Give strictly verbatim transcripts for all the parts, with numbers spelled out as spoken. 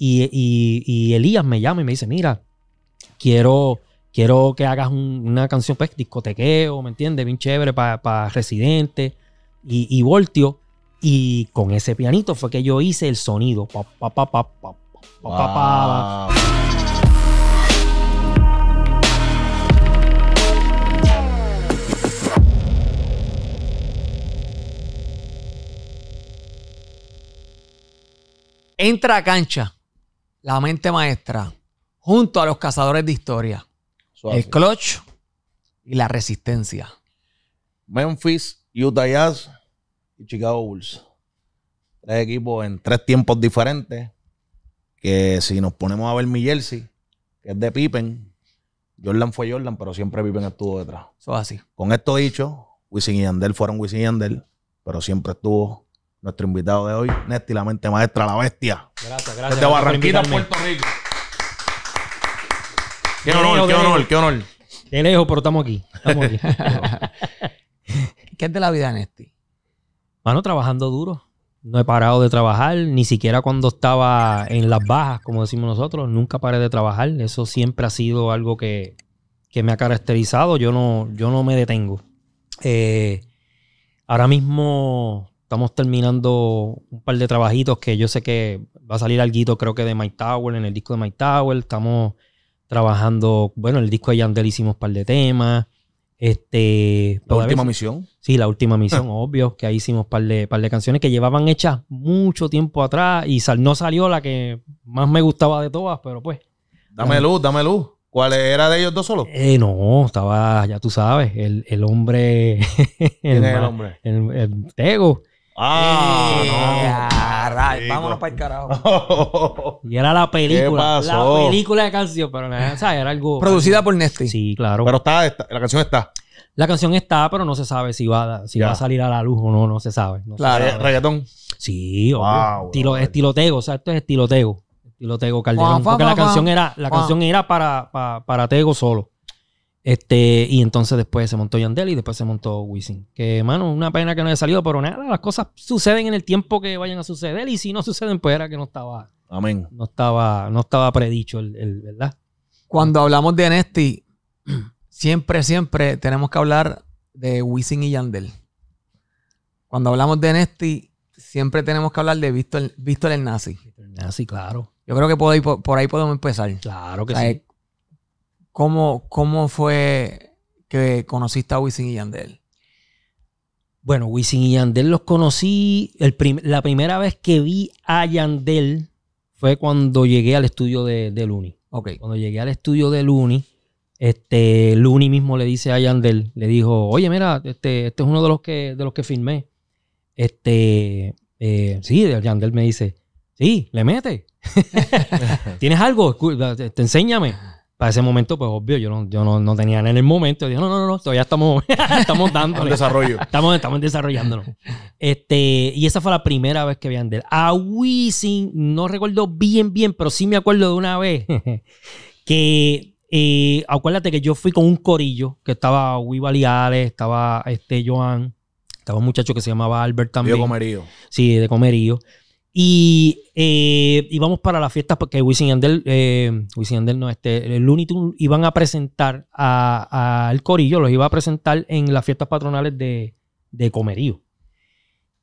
Y, y, y Elías me llama y me dice, mira, quiero, quiero que hagas un, una canción, pues, discotequeo, ¿me entiendes? Bien chévere para pa Residente y, y Voltio. Y con ese pianito fue que yo hice el sonido. Pa, pa, pa, pa, pa, pa, pa, pa. Entra a cancha la mente maestra junto a los cazadores de historia. Suave. El clutch y la resistencia. Memphis, Utah Jazz y Chicago Bulls. Tres equipos en tres tiempos diferentes. Que si nos ponemos a ver mi jersey, que es de Pippen, Jordan fue Jordan, pero siempre Pippen estuvo detrás. Eso es así. Con esto dicho, Wisin y Yandel fueron Wisin y Yandel, pero siempre estuvo nuestro invitado de hoy, Nesty, la mente maestra, la bestia. Gracias, gracias. Desde Barranquita, Puerto Rico. Qué honor, qué honor, qué honor. Qué lejos, pero estamos aquí. Estamos aquí. ¿Qué es de la vida, Nesty? Mano, trabajando duro. No he parado de trabajar, ni siquiera cuando estaba en las bajas, como decimos nosotros. Nunca paré de trabajar. Eso siempre ha sido algo que, que me ha caracterizado. Yo no, yo no me detengo. Eh, ahora mismo estamos terminando un par de trabajitos que yo sé que va a salir alguito, creo que de Myke Towers, en el disco de Myke Towers. Estamos trabajando, bueno, el disco de Yandel hicimos un par de temas. Este, la última misión. Sí, la última misión, ah. obvio, que ahí hicimos un par de, par de canciones que llevaban hechas mucho tiempo atrás y sal, no salió la que más me gustaba de todas, pero pues. Dame la, luz, dame luz. ¿Cuál era de ellos dos solos? Eh, no, estaba, ya tú sabes, el, el hombre. ¿Quién el, es el hombre? El, el Tego. ¡Ah! Eh, no, caray, vámonos para el carajo. Oh. Y era la película. La película de canción, pero no, o sea, era algo. Producida por Nesty. Sí, claro. Pero está, está, la canción está. La canción está, pero no se sabe si va, si va a salir a la luz o no, no se sabe. No claro, se sabe. Reggaetón. Sí, obvio. Wow, estilo, wow. Estilo Tego, o sea, esto es estilo Tego. Estilo Tego Calderón. Wow, porque wow, la wow. canción era, la wow. canción era para, para, para Tego solo. Este, y entonces después se montó Yandel y después se montó Wisin. Que, mano, una pena que no haya salido, pero nada, las cosas suceden en el tiempo que vayan a suceder. Y si no suceden, pues era que no estaba. Amén. No estaba, no estaba predicho, el, el, ¿verdad? Cuando hablamos de Nesty, siempre, siempre tenemos que hablar de Wisin y Yandel. Cuando hablamos de Nesty, siempre tenemos que hablar de Víctor, Víctor el Nazi. Víctor el Nazi, claro. Yo creo que por ahí, por, por ahí podemos empezar. Claro que o sea, sí. ¿Cómo, ¿Cómo fue que conociste a Wisin y Yandel? Bueno, Wisin y Yandel los conocí. El prim la primera vez que vi a Yandel fue cuando llegué al estudio de, de Luny. Okay. Cuando llegué al estudio de Luny, este, Luny mismo le dice a Yandel, le dijo, oye, mira, este, este es uno de los que, de los que firmé. Este, eh, sí, Yandel me dice, sí, le mete. ¿Tienes algo? Te enséñame. Para ese momento, pues obvio, yo no, yo no, no tenía nada en el momento. Yo dije, no, no, no, no, todavía estamos, estamos dándole. En desarrollo. Estamos, estamos desarrollándonos. Este, y esa fue la primera vez que vi a Yandel. A Wisin, no recuerdo bien, bien, pero sí me acuerdo de una vez que, eh, acuérdate que yo fui con un corillo, que estaba Wibaliales, estaba este, Joan, estaba un muchacho que se llamaba Albert también. De Comerío. Sí, de Comerío. Y eh, íbamos para la fiesta porque Wisin y Yandel, eh, Wisin y Yandel no, este, el Luny Tunes iban a presentar al corillo, los iba a presentar en las fiestas patronales de, de Comerío.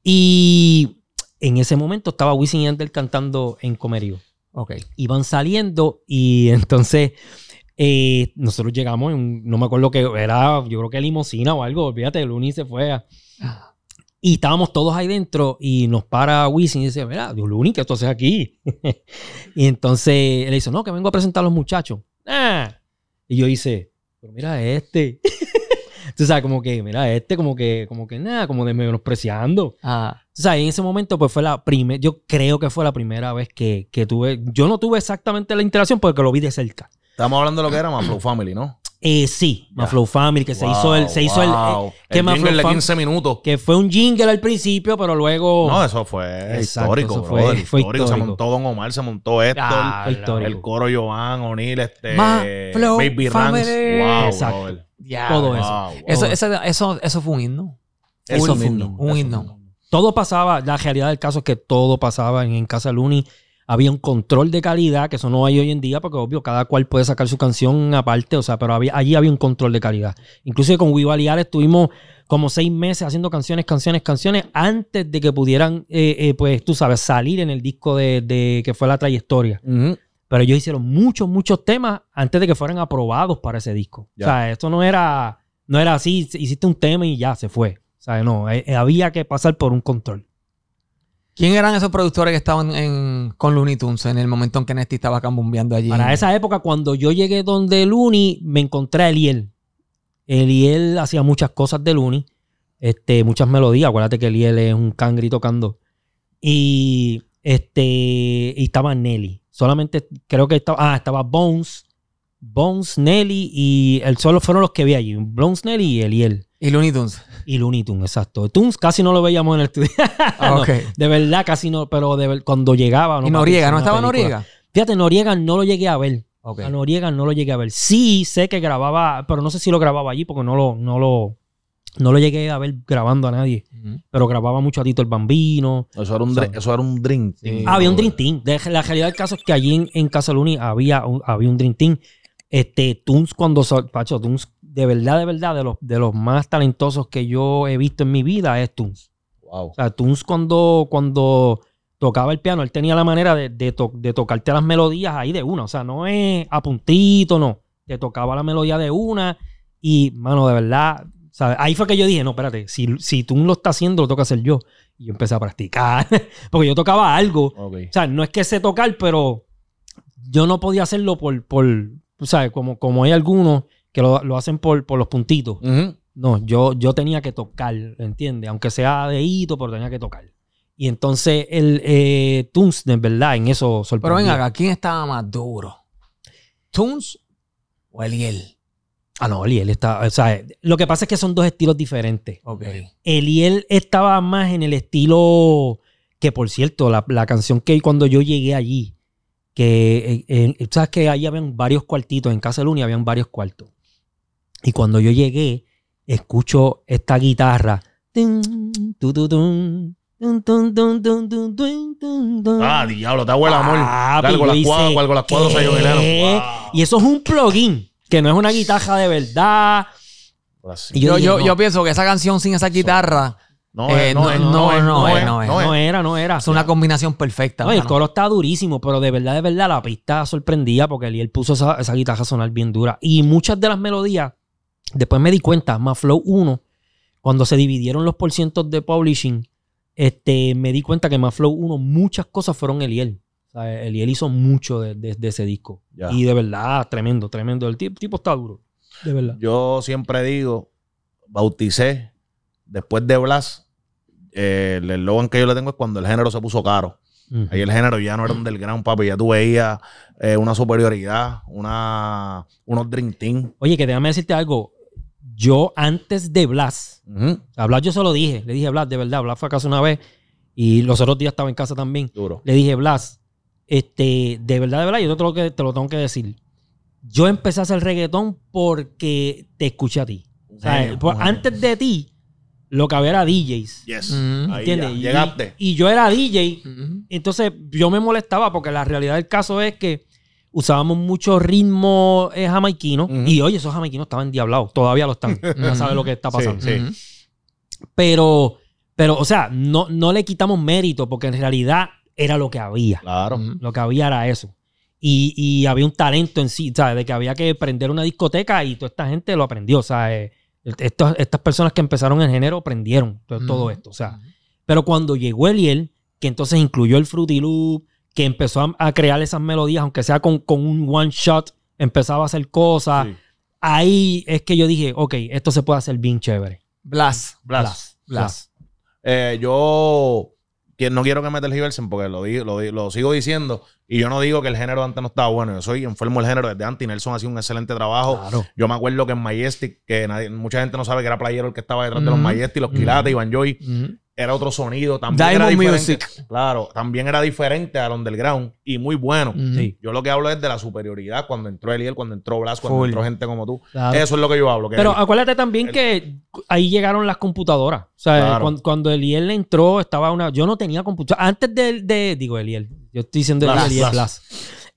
Y en ese momento estaba Wisin y Yandel cantando en Comerío. Okay. Iban saliendo y entonces eh, nosotros llegamos, en, no me acuerdo que era, yo creo que limusina o algo, olvídate, el Luny se fue a... Y estábamos todos ahí dentro y nos para Wisin y dice, mira, Luny, ¿qué tú haces aquí? Y entonces él dice, no, que vengo a presentar a los muchachos. ¡Ah! Y yo hice, pero mira este. Tú sabes, como que, mira este, como que, como que nada, como de menospreciando. Ah. O sea, en ese momento pues fue la primera, yo creo que fue la primera vez que, que tuve, yo no tuve exactamente la interacción porque lo vi de cerca. Estamos hablando de lo que era Maflow Family, ¿no? Eh, sí, Maflow Family, que wow, se hizo el... Se hizo wow. el, eh, que el jingle de quince minutos. Que fue un jingle al principio, pero luego... No, eso fue exacto, histórico, eso fue, brother, fue histórico. histórico. Se montó Don Omar, se montó Héctor, ah, el coro Joan O'Neill, este... Maflow Baby Ranks. Wow, exacto. Yeah. Todo wow, eso. Wow. Eso, eso, eso. Eso fue un himno. Eso, eso fue un himno. Un himno. Todo pasaba, la realidad del caso es que todo pasaba en, en Casa Luny. Había un control de calidad, que eso no hay hoy en día, porque obvio, cada cual puede sacar su canción aparte, o sea, pero había, allí había un control de calidad. Inclusive con Wivaliar estuvimos como seis meses haciendo canciones, canciones, canciones, antes de que pudieran, eh, eh, pues, tú sabes, salir en el disco de, de que fue La Trayectoria. Uh-huh. Pero ellos hicieron muchos, muchos temas antes de que fueran aprobados para ese disco. Ya. O sea, esto no era, no era así, hiciste un tema y ya, se fue. O sea, no, eh, había que pasar por un control. ¿Quién eran esos productores que estaban en, con Luny Tunes en el momento en que Nesty estaba cambumbeando allí? Para esa época, cuando yo llegué donde Luny, me encontré a Eliel. Eliel hacía muchas cosas de Luny, este, muchas melodías. Acuérdate que Eliel es un cangri tocando. Y, este, y estaba Nelly. Solamente creo que estaba... Ah, estaba Bones. Bones, Nelly y... El solo fueron los que vi allí. Bones, Nelly y Eliel. Y Luny Tunes. Y Luny Tunes, exacto. Tunes casi no lo veíamos en el estudio. Ah, okay. No, de verdad, casi no. Pero de ver, cuando llegaba... No, y Noriega, ¿no estaba película. Noriega? Fíjate, Noriega no lo llegué a ver. Okay. A Noriega no lo llegué a ver. Sí, sé que grababa... Pero no sé si lo grababa allí porque no lo, no lo, no lo llegué a ver grabando a nadie. Uh-huh. Pero grababa mucho a Tito el Bambino. Eso era un, dr eso era un Dream Team. Sí, ah, había un Dream Team. De la realidad del caso es que allí en, en Casa Luny había un, había un Dream Team. Este, Tunes cuando... Pacho, Tunes... De verdad, de verdad, de los, de los más talentosos que yo he visto en mi vida es Tunes. Wow. O sea, Tunes cuando, cuando tocaba el piano, él tenía la manera de, de, to, de tocarte las melodías ahí de una. O sea, no es a puntito, no. Te tocaba la melodía de una y, mano, de verdad, ¿sabes? Ahí fue que yo dije, no, espérate, si, si Tunes lo está haciendo, lo toca hacer yo. Y yo empecé a practicar porque yo tocaba algo. Okay. O sea, no es que sé tocar, pero yo no podía hacerlo por, por ¿sabes? Como, como hay algunos... que lo, lo hacen por, por los puntitos. Uh-huh. No, yo, yo tenía que tocar, ¿entiendes? Aunque sea de hito, pero tenía que tocar. Y entonces el eh, Tunes, de verdad, en eso sorprendió. Pero venga, ¿quién estaba más duro? ¿Tunes o Eliel? Ah, no, Eliel está... O sea, lo que pasa es que son dos estilos diferentes. Okay. Eliel estaba más en el estilo... Que, por cierto, la, la canción que cuando yo llegué allí, que... Eh, eh, ¿sabes que ahí habían varios cuartitos? En Casa Luny habían varios cuartos. Y cuando yo llegué, escucho esta guitarra. Ah, diablo, te hago el amor. Ah, largo las cuadras, largo las cuadras, soy yo, wow. Y eso es un plugin, que no es una guitarra de verdad. Y yo, yo, dije, yo, no. yo pienso que esa canción sin esa guitarra... No, eh, no, no, no, no, no, no, no, no, no era, no era. Es una combinación perfecta. No, el coro está durísimo, pero de verdad, de verdad, la pista sorprendía porque él, él puso esa, esa guitarra a sonar bien dura. Y muchas de las melodías, después me di cuenta, más Flow uno, cuando se dividieron los porcientos de publishing, este, me di cuenta que más Flow uno, muchas cosas fueron Eliel. O sea, Eliel hizo mucho de, de, de ese disco. Ya. Y de verdad, tremendo, tremendo. El tipo, tipo está duro, de verdad. Yo siempre digo, bauticé, después de Blas, Eh, el eslogan que yo le tengo es cuando el género se puso caro. Uh-huh. Ahí el género ya no era un del gran papi. Ya tú veías eh, una superioridad, una, unos Dream Team. Oye, que déjame decirte algo. Yo antes de Blas, uh-huh. a Blas yo se lo dije. Le dije, Blas, de verdad, Blas fue a casa una vez y los otros días estaba en casa también. Duro. Le dije, Blas, este, de verdad, de verdad, yo te lo, te lo tengo que decir. Yo empecé a hacer reggaetón porque te escuché a ti. O sea, genio, por, antes de ti, lo que había era D Js. Yes. Mm-hmm. Ahí ya. Llegaste. Y, y yo era D J. Mm-hmm. Entonces yo me molestaba porque la realidad del caso es que usábamos muchos ritmos eh, jamaiquinos. Mm-hmm. Y oye, esos jamaiquinos estaban diablados. Todavía lo están. Mm-hmm. Ya sabes lo que está pasando. Sí, sí. Mm-hmm. Pero, pero, o sea, no, no le quitamos mérito porque en realidad era lo que había. Claro. Mm-hmm. Lo que había era eso. Y, y había un talento en sí, ¿sabes? De que había que prender una discoteca y toda esta gente lo aprendió, ¿sabes? Estos, estas personas que empezaron en género aprendieron todo, mm. todo esto. O sea, mm. Pero cuando llegó Eliel, que entonces incluyó el Fruity Loop, que empezó a, a crear esas melodías, aunque sea con, con un one shot, empezaba a hacer cosas. Sí. Ahí es que yo dije, ok, esto se puede hacer bien chévere. Blas. Blas. Blas. Blas. Blas. Eh, yo no quiero que me tergiversen porque lo, digo, lo, lo sigo diciendo. Y yo no digo que el género antes no estaba bueno. Yo soy enfermo del género desde antes y Nelson ha sido un excelente trabajo. Claro. Yo me acuerdo que en Majestic, que nadie, mucha gente no sabe que era playero el que estaba detrás mm-hmm. de los Majestic, los Quilates, mm-hmm. Iván Joy. Mm-hmm. era otro sonido. También Diamond era diferente. Music. Claro, también era diferente al underground y muy bueno. Mm-hmm. Sí. Yo lo que hablo es de la superioridad cuando entró Eliel, cuando entró Blas, cuando Full. entró gente como tú. Claro. Eso es lo que yo hablo. Que Pero el, acuérdate también el, que ahí llegaron las computadoras. O sea, claro. cuando, cuando Eliel le entró, estaba una... Yo no tenía computadora. Antes de... de digo, Eliel. Yo estoy diciendo Blas, Eliel, Blas. Blas.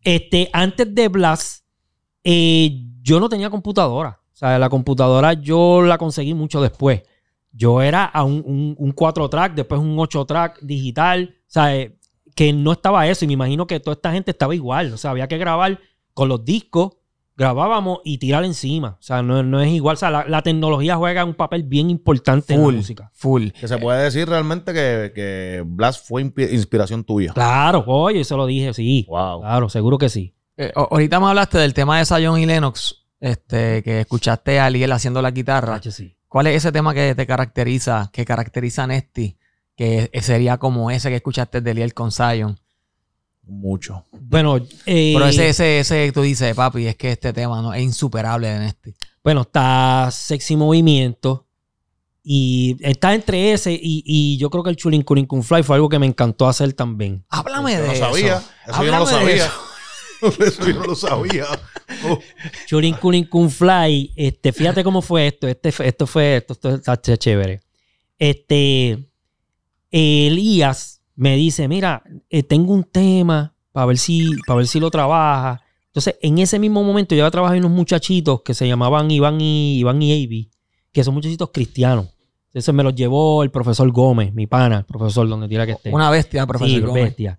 Este, antes de Blas, eh, yo no tenía computadora. O sea, la computadora yo la conseguí mucho después. Yo era a un cuatro track, después un ocho track digital. O sea, que no estaba eso. Y me imagino que toda esta gente estaba igual. O sea, había que grabar con los discos, grabábamos y tirar encima. O sea, no, no es igual. O sea, la, la tecnología juega un papel bien importante full, en la música. Full. Que se puede decir realmente que, que Blas fue inspiración tuya. Claro, oye, se lo dije, sí. Wow. Claro, seguro que sí. Eh, ahorita me hablaste del tema de Zion y Lennox, este, que escuchaste a Eliel haciendo la guitarra. Sí. ¿Cuál es ese tema que te caracteriza, que caracteriza a Nesty, que sería como ese que escuchaste de Eliel con Zion? Mucho. Bueno, eh, pero ese, ese, ese tú dices, papi, es que este tema no es insuperable de Nesty. Bueno, está Sexy Movimiento y está entre ese y, y yo creo que el Chulin Curin Kun Fly fue algo que me encantó hacer también. Háblame yo de no eso. Sabía. Eso Háblame yo no lo sabía. Eso. Eso yo no lo sabía. Oh. Churin Kurin Kun Fly. Este, fíjate cómo fue esto. Este, esto fue esto, esto está chévere. Este, Elías me dice: mira, eh, tengo un tema para ver si, para ver si lo trabaja. Entonces, en ese mismo momento yo trabajé unos muchachitos que se llamaban Iván y Iván y Avi, que son muchachitos cristianos. Entonces me los llevó el profesor Gómez, mi pana, el profesor, donde quiera que esté. Una bestia, profesor sí, Gómez. Bestia.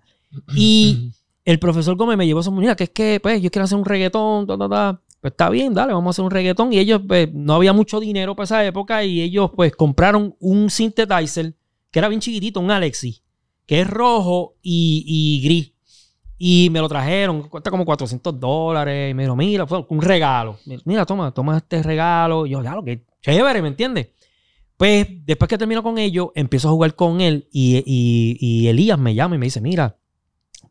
Y el profesor Gómez me llevó a su mujer, que es que pues, yo quiero hacer un reggaetón, ta, ta, ta. Pues está bien, dale, vamos a hacer un reggaetón. Y ellos, pues, no había mucho dinero para esa época y ellos, pues, compraron un synthesizer que era bien chiquitito, un Alexis, que es rojo y, y gris. Y me lo trajeron, cuesta como cuatrocientos dólares. Y me dijo, mira, fue un regalo. Mira, toma, toma este regalo. Y yo, ya, lo que chévere, ¿me entiendes? Pues, después que termino con ellos, empiezo a jugar con él y, y, y Elías me llama y me dice, mira,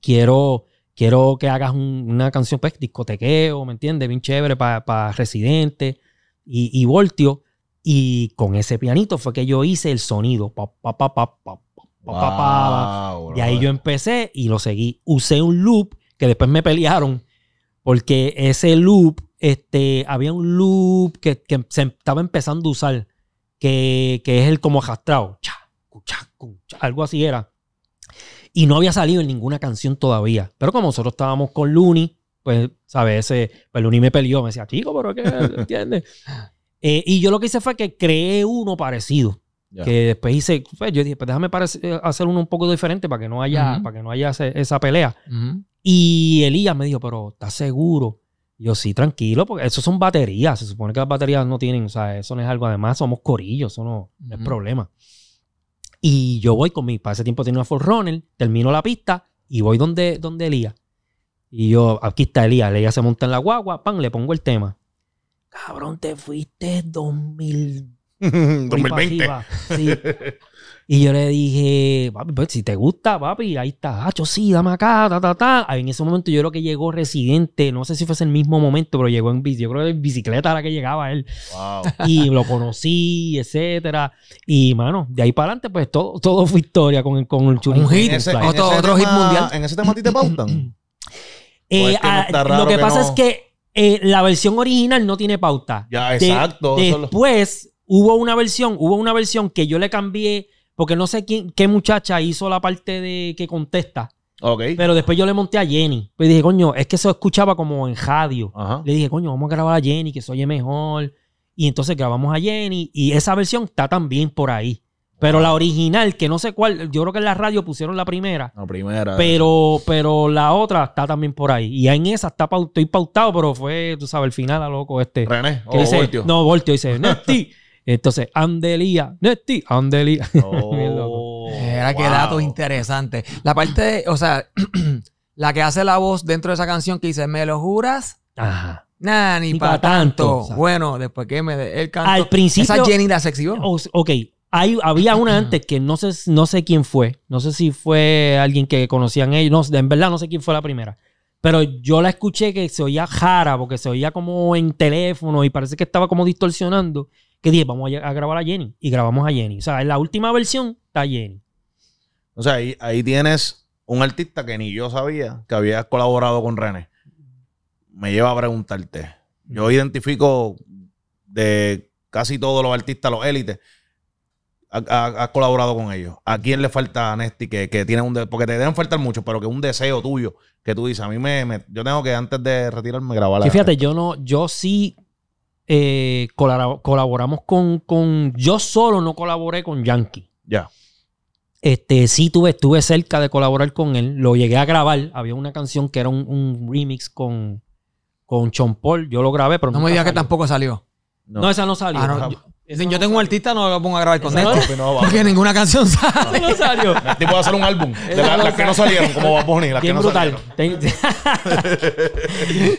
quiero... Quiero que hagas un, una canción, pues, discotequeo, ¿me entiendes? Bien chévere para pa Residente y, y Voltio. Y con ese pianito fue que yo hice el sonido. Pa, pa, pa, pa, pa, pa, wow, pa, wow. Y ahí yo empecé y lo seguí. Usé un loop que después me pelearon porque ese loop, este, había un loop que, que se estaba empezando a usar, que, que es el como arrastrado. Algo así era. Y no había salido en ninguna canción todavía. Pero como nosotros estábamos con Luny, pues, ¿sabes? Ese, pues Luny me peleó. Me decía, chico, ¿pero qué? ¿Entiendes? eh, y yo lo que hice fue que creé uno parecido. Yeah. Que después hice... Pues, yo dije, pues déjame hacer uno un poco diferente para que no haya, uh-huh. para que no haya ese, esa pelea. Uh-huh. Y Elías me dijo, pero ¿estás seguro? Y yo, sí, tranquilo, porque eso son baterías. Se supone que las baterías no tienen... O sea, eso no es algo... Además, somos corillos. Eso no, no es uh-huh. problema. Y yo voy con mi... Para ese tiempo tenía una Forerunner, termino la pista y voy donde, donde Elías. Y yo, aquí está Elías. Elías se monta en la guagua, pan, le pongo el tema. Cabrón, te fuiste dos mil... dos mil veinte. Sí. Y yo le dije, papi, pues, si te gusta, papi, ahí está. Hacho, sí, dame acá, ta, ta, ta. Ahí en ese momento yo creo que llegó Residente. No sé si fue ese mismo momento, pero llegó en bici. Yo creo que en bicicleta era que llegaba él. Wow. Y lo conocí, etcétera. Y, mano, de ahí para adelante, pues, todo, todo fue historia con, con el Churin. Un hit. Ese, otro otro tema, hit mundial. ¿En ese tema a ti te pautan? eh, es que a, lo que, que pasa no... es que eh, la versión original no tiene pauta. Ya, exacto. De, después... Los... Hubo una versión, hubo una versión que yo le cambié, porque no sé quién, qué muchacha hizo la parte de que contesta. Okay. Pero después yo le monté a Jenny. Pues dije, coño, es que eso escuchaba como en radio. Ajá. Le dije, coño, vamos a grabar a Jenny, que se oye mejor. Y entonces grabamos a Jenny y esa versión está también por ahí. Pero la original, que no sé cuál, yo creo que en la radio pusieron la primera. La primera. Pero, pero la otra está también por ahí. Y en esa está estoy pautado, pero fue, tú sabes, el final a loco este. René, o dice, Voltio. No, Voltio dice, Nesty. Entonces, Andelía, Nesty, Andelía. Oh, era que wow. Datos interesantes. La parte, de, o sea, la que hace la voz dentro de esa canción que dice, ¿me lo juras? Ajá. Nah, ni, ni para pa tanto. tanto. O sea, bueno, después que me de, él cantó. Al principio. Esa Jenny la sexió. Ok, hay, había una antes que no sé, no sé quién fue. No sé si fue alguien que conocían ellos. No, en verdad no sé quién fue la primera. Pero yo la escuché que se oía jara, porque se oía como en teléfono y parece que estaba como distorsionando. que dije, vamos a grabar a Jenny. Y grabamos a Jenny. O sea, en la última versión está Jenny. O sea, ahí, ahí tienes un artista que ni yo sabía que había colaborado con René. Me lleva a preguntarte. Yo identifico de casi todos los artistas, los élites, has colaborado con ellos. ¿A quién le falta a Nesty que, que tiene un deseo? Porque te deben faltar muchos, pero que un deseo tuyo que tú dices, a mí me... me yo tengo que antes de retirarme grabar. Sí, fíjate, yo no, yo sí eh, colab colaboramos con, con... Yo solo no colaboré con Yankee. Ya. Este, sí tuve, estuve cerca de colaborar con él. Lo llegué a grabar. Había una canción que era un, un remix con, con Sean Paul. Yo lo grabé, pero... No me digas que tampoco salió. No, no, esa no salió. Ah, no, yo, Es decir, no yo tengo un artista, no lo pongo a grabar con esto. No, no, porque ninguna canción sale. No, no salió. El tipo va a hacer un álbum. De la, no las que no salieron, como Bad Bunny, las bien que no brutal. Salieron.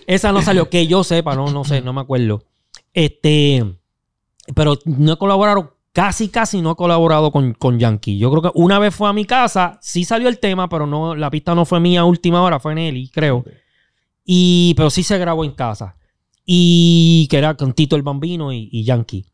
Esa no salió. Que yo sepa, no, no sé, no me acuerdo. Este, pero no he colaborado, casi, casi no he colaborado con, con Yankee. Yo creo que una vez fue a mi casa, sí salió el tema, pero no, la pista no fue mía a última hora, fue Nelly, creo. Y, pero sí se grabó en casa. Y que era con Tito el Bambino y, y Yankee.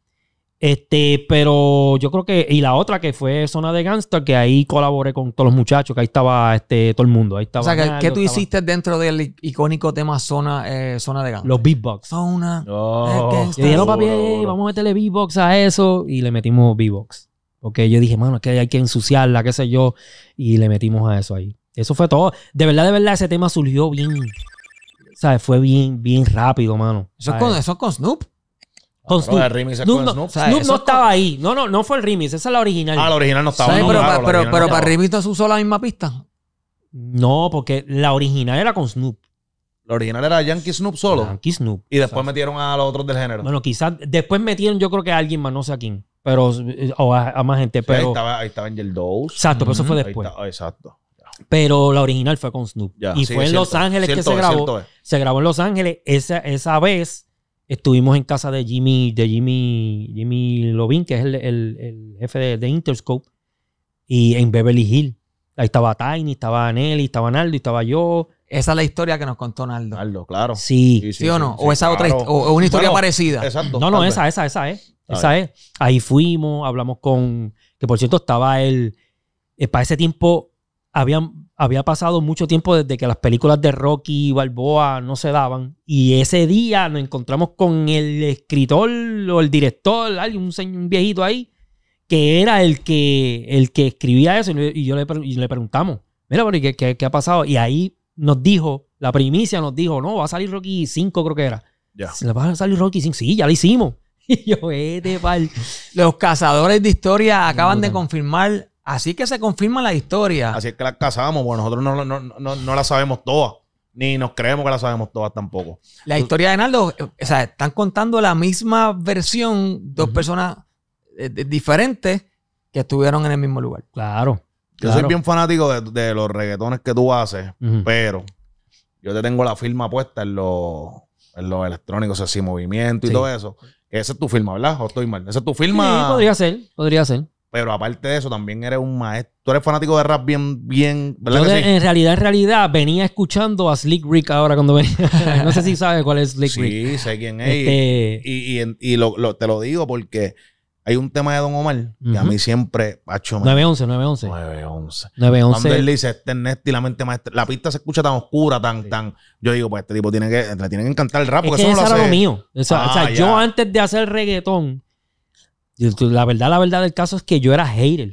Este, pero yo creo que... Y la otra que fue Zona de Gangster, que ahí colaboré con todos los muchachos, que ahí estaba este, todo el mundo. Ahí estaba, o sea, Naldo, ¿qué tú estaba... hiciste dentro del icónico tema Zona, eh, Zona de Gangster? Los beatbox. Zona oh, de Gangster. Y dije, no, papi, vamos a meterle beatbox a eso. Y le metimos beatbox. Porque yo dije, mano, es que hay que ensuciarla, qué sé yo. Y le metimos a eso ahí. Eso fue todo. De verdad, de verdad, ese tema surgió bien... ¿Sabes? Fue bien, bien rápido, mano. ¿Eso es con, eso con Snoop? Con Snoop. El remix Snoop, con Snoop. No, Snoop no estaba con... ahí. No, no, no fue el remix. Esa es la original. Ah, la original no estaba. Sí, no, pero, claro, pero, pero, pero no para el remix no se usó la misma pista. No, porque la original era con Snoop. La original era Yankee Snoop solo. Yankee Snoop. Y después ¿sabes? Metieron a los otros del género. Bueno, quizás después metieron, yo creo que a alguien más, no sé a quién. Pero, o a, a más gente. Pero... Sí, ahí estaba, ahí estaba Angel Dose. Exacto, mm-hmm. Pero eso fue después. Está, exacto. Pero la original fue con Snoop. Ya, y sí, fue en cierto, Los Ángeles cierto, que se grabó. Es. Se grabó en Los Ángeles. Esa, esa vez estuvimos en casa de Jimmy, de Jimmy, Jimmy Iovine, que es el, el, el jefe de, de Interscope. Y en Beverly Hills. Ahí estaba Tainy, estaba Nelly, estaba Naldo y estaba yo. Esa es la historia que nos contó Naldo. Naldo, claro. Sí. ¿Sí, sí, sí o no? Sí, o esa claro. otra o una historia bueno, parecida. Exacto. No, no, esa, vez. esa, esa es. Esa es. Ahí fuimos, hablamos con. Que por cierto, estaba el. Eh, para ese tiempo. Había, había pasado mucho tiempo desde que las películas de Rocky y Balboa no se daban. Y ese día nos encontramos con el escritor o el director, alguien, un, señor, un viejito ahí, que era el que, el que escribía eso. Y yo le, y le preguntamos, mira, bueno, ¿qué, qué, ¿qué ha pasado? Y ahí nos dijo, la primicia nos dijo, no, va a salir Rocky cinco, creo que era. Ya. Yeah. ¿Va a salir Rocky cinco? Sí, ya lo hicimos. Y yo, vete, pal. Los cazadores de historia acaban no, no, no. de confirmar... Así que se confirma la historia. Así es que la casamos, porque nosotros no, no, no, no la sabemos todas. Ni nos creemos que la sabemos todas tampoco. La historia de Naldo, o sea, están contando la misma versión, dos uh-huh. personas eh, diferentes que estuvieron en el mismo lugar. Claro. Yo claro. soy bien fanático de, de los reggaetones que tú haces, uh-huh. pero yo te tengo la firma puesta en los, en los electrónicos, así, movimiento y sí. todo eso. Esa es tu firma, ¿verdad? ¿O estoy mal? Esa es tu firma. Sí, podría ser, podría ser. Pero aparte de eso, también eres un maestro. Tú eres fanático de rap bien, bien... ¿verdad que de, sí? En realidad, en realidad, venía escuchando a Slick Rick ahora cuando venía. No sé si sabes cuál es Slick sí, Rick. Sí, sé quién es. Este... Y, y, y, y lo, lo, te lo digo porque hay un tema de Don Omar que uh-huh. a mí siempre... nueve once, nueve once. nueve once. Cuando él dice, este es Nesty, la mente maestra. La pista se escucha tan oscura, tan... Sí. tan Yo digo, pues este tipo tiene que... Le tienen que encantar el rap porque es que eso no lo hace. Era lo mío. Eso, ah, o sea, ya. Yo antes de hacer reggaetón... La verdad, la verdad del caso es que yo era hater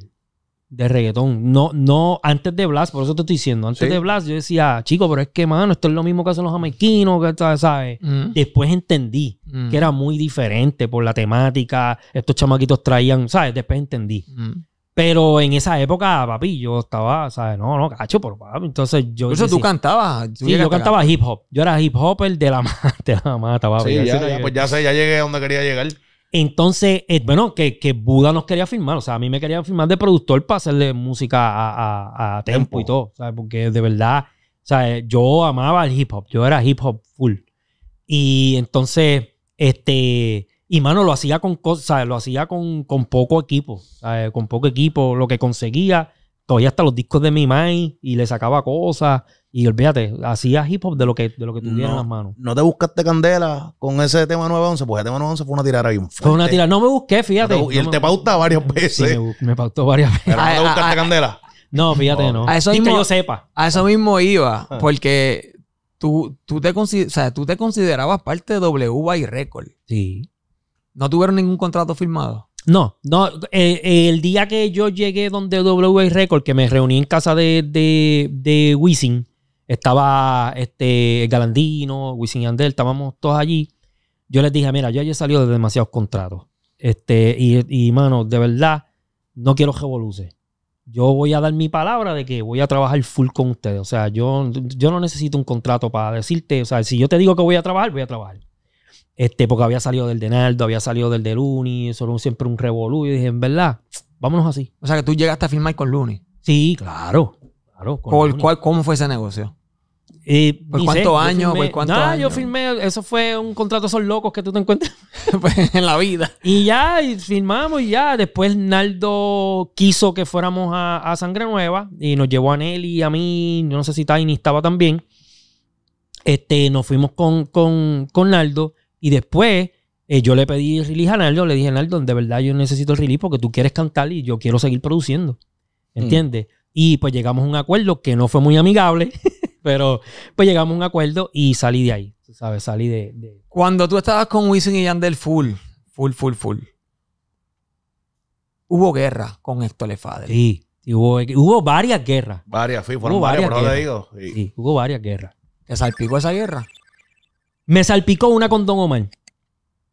de reggaetón. No, no, antes de Blas, por eso te estoy diciendo. Antes ¿Sí? de Blas yo decía, chico, pero es que, mano, esto es lo mismo que hacen los jamaiquinos, ¿sabes? Mm. Después entendí mm. que era muy diferente por la temática. Estos chamaquitos traían, ¿sabes? Después entendí. Mm. Pero en esa época, papi, yo estaba, ¿sabes? No, no, cacho, pero papi. Entonces yo... Por eso tú cantabas. Tú sí, yo cantaba acá. hip hop. Yo era hip hopper de la mata, de la mata, papi. Sí, ya, ya, pues ya sé, ya llegué a donde quería llegar. Entonces, bueno, que, que Buda nos quería firmar. O sea, a mí me querían firmar de productor para hacerle música a, a, a Tempo y todo. ¿Sabes? Porque de verdad, ¿sabes? Yo amaba el hip hop. Yo era hip hop full. Y entonces, este... Y, mano, lo hacía con cosas, ¿sabes? Lo hacía con, con poco equipo. ¿Sabes? Con poco equipo. Lo que conseguía, cogía hasta los discos de mi mai y le sacaba cosas. Y olvídate, hacía hip hop de lo que, de lo que tuviera no, en las manos. ¿No te buscaste candela con ese tema nueve once? Pues el tema nueve once fue una tirada bien fuerte. Fue una tirada. No me busqué, fíjate. No te, y él no te pauta varias veces. Sí, me, me pautó varias veces. Pero no te buscaste a, a, candela. No, fíjate, no. no. A eso mismo, que yo sepa. A eso mismo iba. Porque tú, tú, te, o sea, tú te considerabas parte de W Y Record. Sí. ¿No tuvieron ningún contrato firmado? No, no. Eh, eh, el día que yo llegué donde W Y Record, que me reuní en casa de, de, de Wisin, estaba este Galandino, Wisin y Yandel, estábamos todos allí. Yo les dije, mira, yo ayer salí de demasiados contratos. Este, y, y, mano, de verdad, no quiero revoluciones. Yo voy a dar mi palabra de que voy a trabajar full con ustedes. O sea, yo, yo no necesito un contrato para decirte. O sea, si yo te digo que voy a trabajar, voy a trabajar. Este, porque había salido del de Naldo, había salido del de Luny, eso era un, siempre un revolú. Y dije, en verdad, vámonos así. O sea, que tú llegaste a firmar con Luny. Sí, claro. Claro, ¿Por cuál, ¿Cómo fue ese negocio? Eh, ¿Por cuántos años? Nah, yo firmé, eso fue un contrato, esos locos que tú te encuentras pues, en la vida. Y ya, y firmamos y ya. Después Naldo quiso que fuéramos a, a Sangre Nueva y nos llevó a Nelly y a mí, yo no sé si Tainy estaba también. Este, nos fuimos con, con, con Naldo y después eh, yo le pedí release a Naldo, le dije, Naldo, de verdad yo necesito el release porque tú quieres cantar y yo quiero seguir produciendo. ¿Entiendes? Mm. Y pues llegamos a un acuerdo que no fue muy amigable, pero pues llegamos a un acuerdo y salí de ahí, ¿sabes? Salí de... de... Cuando tú estabas con Wisin y Yandel full, full, full, full, hubo guerra con Héctor Le Fader. Sí, sí hubo, hubo varias guerras. Varias, sí, fueron hubo varias, varias por guerras. Lo digo. Sí. sí, hubo varias guerras. ¿Te salpicó esa guerra? Me salpicó una con Don Omar.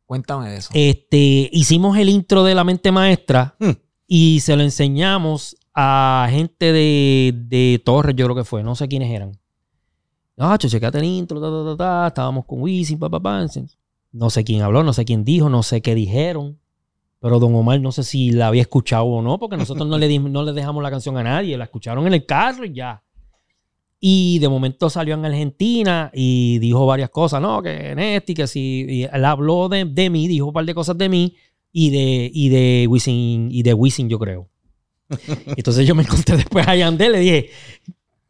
Cuéntame de eso. Este, hicimos el intro de La Mente Maestra mm. y se lo enseñamos... a gente de, de Torres, yo creo que fue, no sé quiénes eran. No, checate el intro, ta, ta, ta, ta. Estábamos con Wisin, papá, pa, pa. No sé quién habló, no sé quién dijo, no sé qué dijeron. Pero Don Omar, no sé si la había escuchado o no, porque nosotros no le, no le dejamos la canción a nadie, la escucharon en el carro y ya. Y de momento salió en Argentina y dijo varias cosas, ¿no? Que Nesty, que si. Y él habló de, de mí, dijo un par de cosas de mí y de, y de Wisin, y de Wisin, yo creo. Entonces yo me encontré después a Yandel, le dije,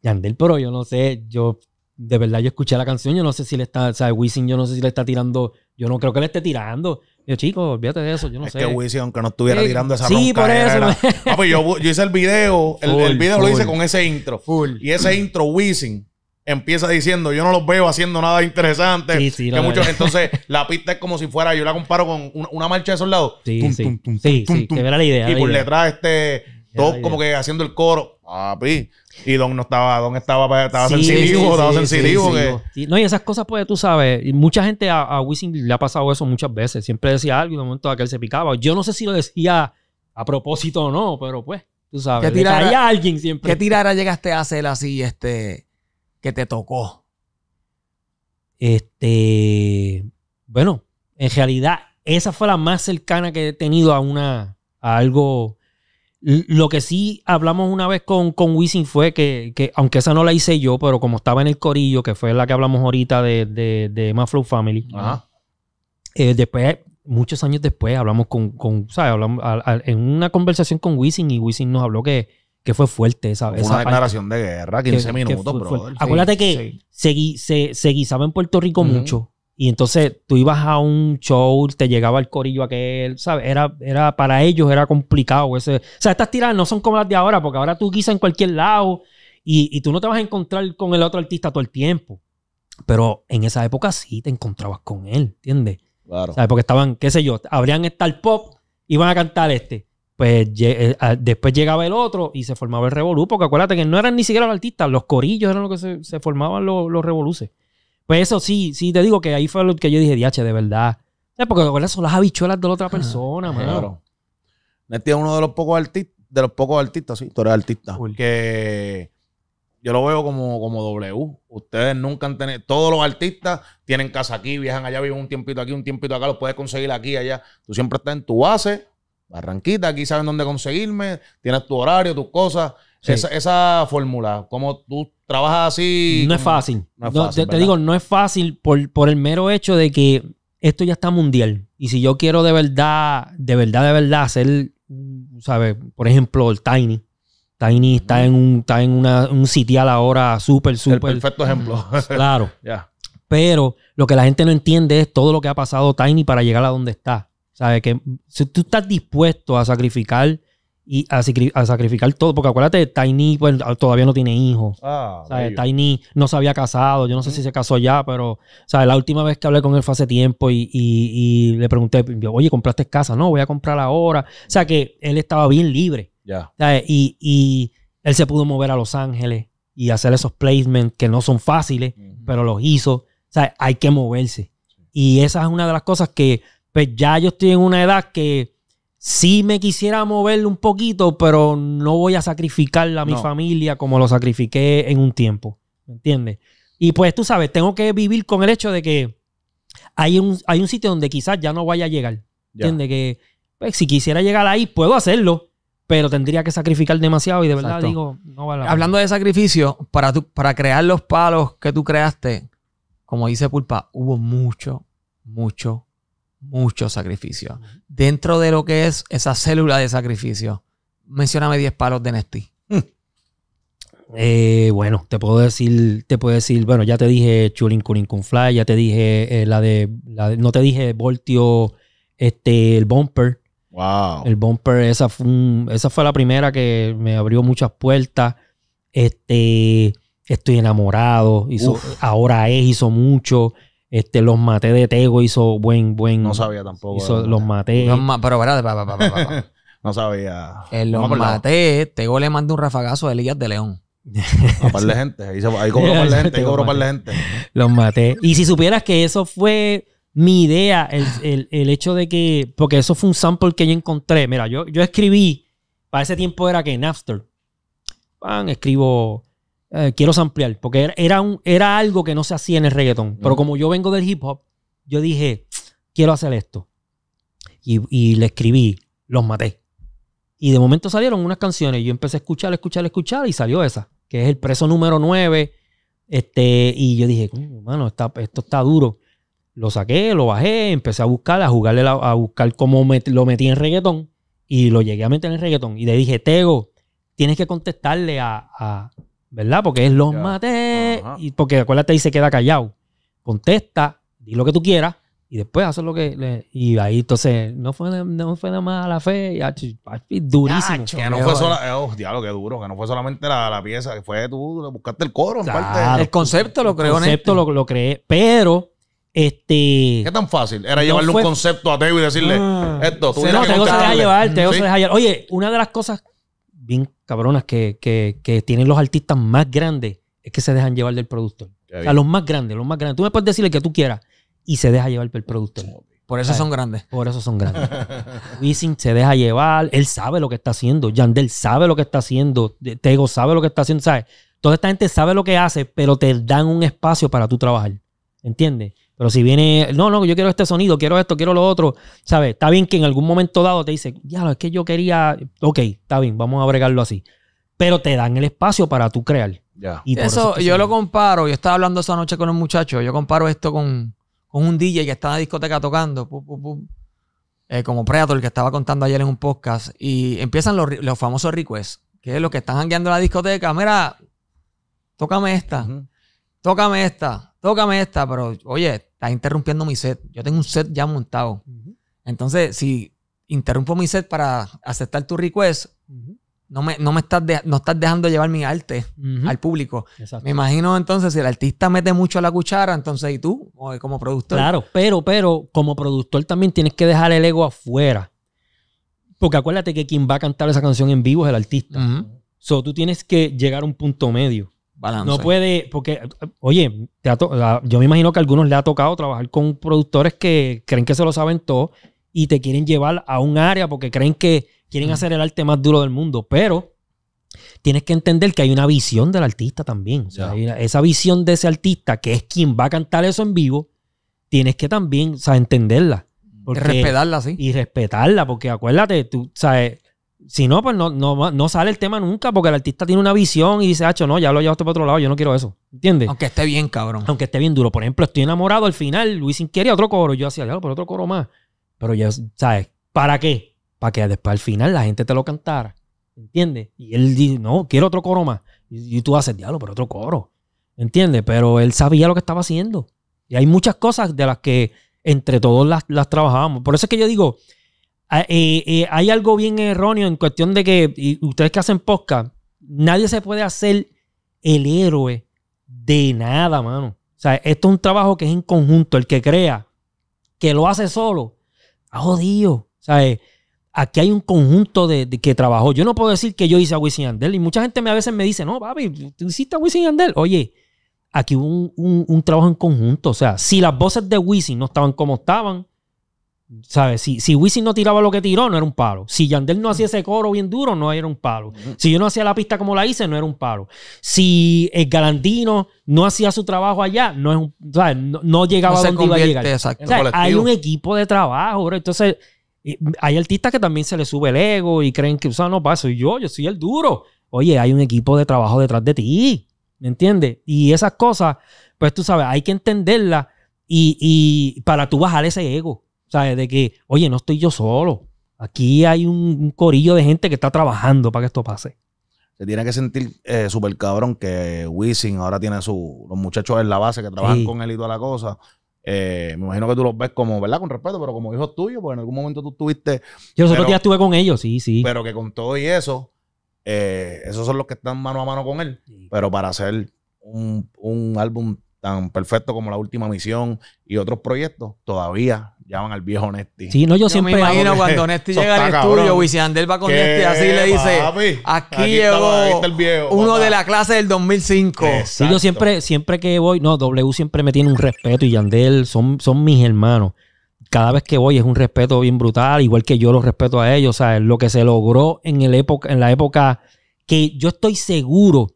Yandel, pero yo no sé, yo de verdad yo escuché la canción, yo no sé si le está, o sea, Wisin, yo no sé si le está tirando, yo no creo que le esté tirando. Yo, chicos, olvídate de eso, yo no es sé. Es que Wisin, aunque no estuviera eh, tirando esa sí, ronca. Sí, por eso. Era, era. Ah, pues yo, yo hice el video, el, full, el video full. Lo hice con ese intro. Full. Y ese intro, Wisin empieza diciendo, yo no los veo haciendo nada interesante. Sí, sí, que muchos, entonces, la pista es como si fuera, yo la comparo con una, una marcha de soldados. Sí, tum, sí. Tum, tum, sí, tum, sí, tum, que era la idea. Y la por idea. Detrás, este, todos como que haciendo el coro. Papi. Y Don no estaba, Don estaba, estaba sí, sensitivo, sí, sí, estaba sí, sensitivo. Sí, que... sí. No, y esas cosas, pues, tú sabes, mucha gente a, a Wisin le ha pasado eso muchas veces. Siempre decía algo y de momento aquel se picaba. Yo no sé si lo decía a propósito o no, pero pues, tú sabes, ¿qué tirara, le caía a alguien siempre. ¿Qué tirara llegaste a hacer así, este... que te tocó? Este... Bueno, en realidad, esa fue la más cercana que he tenido a una... a algo... Lo que sí hablamos una vez con, con Wisin fue que, que... aunque esa no la hice yo, pero como estaba en el corillo, que fue la que hablamos ahorita de, de, de My Flow Family. Ajá. Eh, después, muchos años después, hablamos con... con ¿sabes? Hablamos a, a, en una conversación con Wisin y Wisin nos habló que... que fue fuerte esa vez. Una declaración parte. De guerra, quince que, minutos, bro. Sí, acuérdate que sí. seguí, se, se guisaba en Puerto Rico uh -huh. mucho. Y entonces tú ibas a un show, te llegaba el corillo aquel, ¿sabes? Era, era, para ellos era complicado. Ese. O sea, estas tiradas no son como las de ahora, porque ahora tú guisas en cualquier lado y, y tú no te vas a encontrar con el otro artista todo el tiempo. Pero en esa época sí te encontrabas con él, ¿entiendes? Claro. ¿Sabes? Porque estaban, qué sé yo, habrían estar pop, iban a cantar este. Pues después llegaba el otro y se formaba el revolú, porque acuérdate que no eran ni siquiera los artistas, los corillos eran los que se, se formaban los, los revoluces. Pues eso sí, sí te digo que ahí fue lo que yo dije, diache, de verdad. ¿Sabes? Porque acuérdate, son las habichuelas de la otra persona, ah, mano. Claro. Nesty es uno de los pocos artistas, de los pocos artistas, sí, tú eres artista, Uy. que yo lo veo como, como W. Ustedes nunca han tenido, todos los artistas tienen casa aquí, viajan allá, viven un tiempito aquí, un tiempito acá, los puedes conseguir aquí, allá. Tú siempre estás en tu base, Barranquita, aquí saben dónde conseguirme, tienes tu horario, tus cosas. Sí. Esa, esa fórmula, como tú trabajas así... No es fácil. No es fácil, no, te, te digo, no es fácil por, por el mero hecho de que esto ya está mundial. Y si yo quiero de verdad, de verdad, de verdad hacer, ¿sabes? Por ejemplo, el Tainy. Tainy está en un, está en una, un sitial ahora súper, súper. El perfecto ejemplo. Claro. Yeah. Pero lo que la gente no entiende es todo lo que ha pasado Tainy para llegar a donde está. ¿Sabes? Que si tú estás dispuesto a sacrificar y a, a sacrificar todo, porque acuérdate, Tainy pues, todavía no tiene hijos. Ah, ¿sabes? Tainy no se había casado. Yo no sé mm. si se casó ya, pero ¿sabes? La última vez que hablé con él fue hace tiempo y, y, y le pregunté, oye, ¿compraste casa? No, voy a comprar ahora. O sea que él estaba bien libre. Yeah. ¿Sabes? Y, y él se pudo mover a Los Ángeles y hacer esos placements que no son fáciles, mm-hmm. pero los hizo. ¿Sabes? Hay que moverse. Sí. Y esa es una de las cosas que pues ya yo estoy en una edad que sí me quisiera moverle un poquito, pero no voy a sacrificarla a mi no. familia como lo sacrifiqué en un tiempo. ¿Me entiendes? Y pues tú sabes, tengo que vivir con el hecho de que hay un, hay un sitio donde quizás ya no vaya a llegar. ¿Entiendes? Que pues, si quisiera llegar ahí, puedo hacerlo, pero tendría que sacrificar demasiado y de verdad Exacto. digo, no vale la pena. Hablando de sacrificio, para, tu, para crear los palos que tú creaste, como dice Pulpa, hubo mucho, mucho Mucho sacrificio. Uh-huh. Dentro de lo que es esa célula de sacrificio, mencióname diez palos de Nesty. Mm. Eh, bueno, te puedo decir, te puedo decir, bueno, ya te dije Chulin Curin Kun Fly, ya te dije eh, la, de, la de, no te dije Voltio, este, el Bumper. Wow. El Bumper, esa fue, un, esa fue la primera que me abrió muchas puertas. Este, estoy enamorado, hizo, ahora es, hizo mucho. Este, los maté de Tego, hizo buen, buen... No sabía tampoco. Hizo los maté. Los ma pero, espérate, pa, pa, pa, pa. No sabía. En los maté, Tego le mandó un rafagazo a Elías de León. A par de gente. Ahí, ahí cobró par de gente, ahí cobró par de gente. Los maté. Y si supieras que eso fue mi idea, el, el, el hecho de que... Porque eso fue un sample que yo encontré. Mira, yo, yo escribí... Para ese tiempo era que en Napster. Pan, escribo... Eh, quiero samplear, porque era, era, un, era algo que no se hacía en el reggaetón. Pero como yo vengo del hip hop, yo dije, quiero hacer esto. Y, y le escribí, los maté. Y de momento salieron unas canciones. Yo empecé a escuchar, escuchar, escuchar y salió esa, que es el preso número nueve. Este, y yo dije, mano, está, esto está duro. Lo saqué, lo bajé, empecé a buscar, a jugarle, la, a buscar cómo met, lo metí en reggaetón. Y lo llegué a meter en el reggaetón. Y le dije, Tego, tienes que contestarle a... a ¿verdad? Porque es los yeah. maté. Uh-huh. Y porque acuérdate, ahí se queda callado. Contesta, di lo que tú quieras y después haz lo que... Le... Y ahí entonces, no fue, no fue nada más a la fe. Y, durísimo. Ya, que no fue sola... eh, oh, diablo, qué duro. Que no fue solamente la, la pieza. Que fue tú, buscaste el coro. Claro, en parte. El concepto lo creó. El concepto lo, lo creé. Pero... Este, ¿qué tan fácil? Era no llevarle fue... un concepto a Tego y decirle ah, esto. Tú se no, Tego se deja llevar. Tego ¿sí? se deja llevar. Oye, una de las cosas... bien cabronas que, que, que tienen los artistas más grandes es que se dejan llevar del productor. O sea, los más grandes, los más grandes. Tú me puedes decir el que tú quieras y se deja llevar del productor. Por eso ¿sabes? Son grandes. Por eso son grandes. Wisin se deja llevar. Él sabe lo que está haciendo. Yandel sabe lo que está haciendo. Tego sabe lo que está haciendo. ¿Sabes? Toda esta gente sabe lo que hace, pero te dan un espacio para tú trabajar. ¿Entiendes? Pero si viene, no, no, yo quiero este sonido, quiero esto, quiero lo otro, ¿sabes? Está bien que en algún momento dado te dice, ya, es que yo quería, ok, está bien, vamos a bregarlo así. Pero te dan el espacio para tú crear. Yeah. Y eso, eso yo lo comparo, yo estaba hablando esa noche con un muchacho, yo comparo esto con, con un D J que está en la discoteca tocando, pu, pu, pu, eh, como Predator que estaba contando ayer en un podcast, y empiezan los, los famosos requests, que es los que están jangueando en la discoteca, mira, tócame esta, uh-huh. tócame esta. Tócame esta, pero oye, estás interrumpiendo mi set. Yo tengo un set ya montado. Uh-huh. Entonces, si interrumpo mi set para aceptar tu request, uh-huh. no, me, no, me estás de, no estás dejando llevar mi arte uh-huh. al público. Exacto. Me imagino entonces, si el artista mete mucho la cuchara, entonces, ¿y tú? O como productor. Claro, pero, pero como productor también tienes que dejar el ego afuera. Porque acuérdate que quien va a cantar esa canción en vivo es el artista. Uh-huh. So, tú tienes que llegar a un punto medio. Balance. No puede, porque, oye, te ha la, yo me imagino que a algunos le ha tocado trabajar con productores que creen que se lo saben todo y te quieren llevar a un área porque creen que quieren mm. hacer el arte más duro del mundo, pero tienes que entender que hay una visión del artista también. O sea, yeah. esa visión de ese artista, que es quien va a cantar eso en vivo, tienes que también, o sea, entenderla. Porque, y respetarla, sí. Y respetarla, porque acuérdate, tú, sabes... Si no, pues no, no, no sale el tema nunca porque el artista tiene una visión y dice, hacho, no, ya lo llevaste para otro lado, yo no quiero eso. ¿Entiendes? Aunque esté bien, cabrón. Aunque esté bien duro. Por ejemplo, estoy enamorado al final, Luisín quería otro coro. Yo hacía, claro, pero otro coro más. Pero ya, ¿sabes? ¿Para qué? Para que después al final la gente te lo cantara. ¿Entiendes? Y él dice, no, quiero otro coro más. Y, y tú haces, diablo, pero otro coro. ¿Entiendes? Pero él sabía lo que estaba haciendo. Y hay muchas cosas de las que entre todos las, las trabajamos. Por eso es que yo digo, eh, eh, hay algo bien erróneo en cuestión de que, y ustedes que hacen podcast, nadie se puede hacer el héroe de nada, mano. O sea, esto es un trabajo que es en conjunto. El que crea que lo hace solo, ah, jodido. O sea, eh, aquí hay un conjunto de, de que trabajó. Yo no puedo decir que yo hice a Wisin y Yandel. Y mucha gente me, a veces me dice, no, papi, tú hiciste a Wisin y Yandel. Oye, aquí hubo un, un, un trabajo en conjunto. O sea, si las voces de Wisin no estaban como estaban, ¿sabes? Si, si Wisin no tiraba lo que tiró, no era un palo. Si Yandel no hacía ese coro bien duro, no era un palo. Si yo no hacía la pista como la hice, no era un palo. Si el Galandino no hacía su trabajo allá, no es un, ¿sabes? No, no llegaba no a donde iba a llegar. Exacto, o sea, hay un equipo de trabajo, bro. Entonces, hay artistas que también se les sube el ego y creen que, o sea, no, pa, soy yo, yo soy el duro. Oye, hay un equipo de trabajo detrás de ti. ¿Me entiendes? Y esas cosas, pues tú sabes, hay que entenderlas y, y para tú bajar ese ego, ¿sabes? De que, oye, no estoy yo solo. Aquí hay un, un corillo de gente que está trabajando para que esto pase. Se tiene que sentir eh, súper cabrón que Wisin ahora tiene su, los muchachos en la base que trabajan sí. con él y toda la cosa. Eh, me imagino que tú los ves como, ¿verdad? Con respeto, pero como hijos tuyos, porque en algún momento tú estuviste... Yo nosotros ya estuve con ellos, sí, sí. Pero que con todo y eso... Eh, esos son los que están mano a mano con él, sí. Pero para hacer un, un álbum tan perfecto como La Última Misión y otros proyectos, todavía llaman al viejo Nesty. Sí, no, yo, yo siempre me imagino cuando Nesty llega al estudio, Wisin Yandel va con Nesty, así le dice, papi, aquí, aquí llegó viejo, uno papá. De la clase del dos mil cinco. Sí, yo siempre, siempre que voy, no, W siempre me tiene un respeto y Yandel son, son mis hermanos. Cada vez que voy es un respeto bien brutal, igual que yo los respeto a ellos, ¿sabes? Lo que se logró en, el época, en la época que yo estoy seguro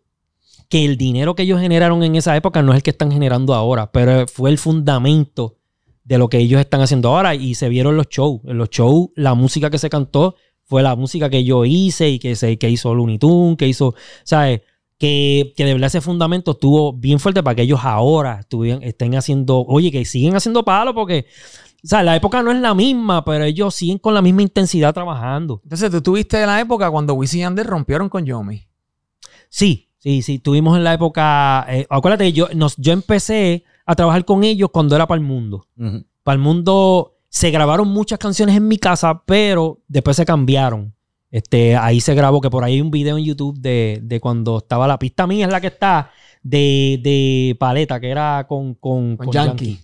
que el dinero que ellos generaron en esa época no es el que están generando ahora, pero fue el fundamento de lo que ellos están haciendo ahora y se vieron los shows. En los shows, la música que se cantó fue la música que yo hice y que, se, que hizo Luny Tunes, que hizo, ¿sabes? Que, que de verdad ese fundamento estuvo bien fuerte para que ellos ahora estuvieran, estén haciendo, oye, que siguen haciendo palos porque... O sea, la época no es la misma, pero ellos siguen con la misma intensidad trabajando. Entonces, ¿tú tuviste la época cuando Wisin y Yandel rompieron con Yomi? Sí, sí, sí. Tuvimos en la época... Eh, acuérdate que yo, nos, yo empecé a trabajar con ellos cuando era para el mundo. Uh-huh. Para el mundo se grabaron muchas canciones en mi casa, pero después se cambiaron. Este, ahí se grabó, que por ahí hay un video en YouTube de, de cuando estaba la pista mía, es la que está, de, de Paleta, que era con, con, con, con Yankee. Yankee.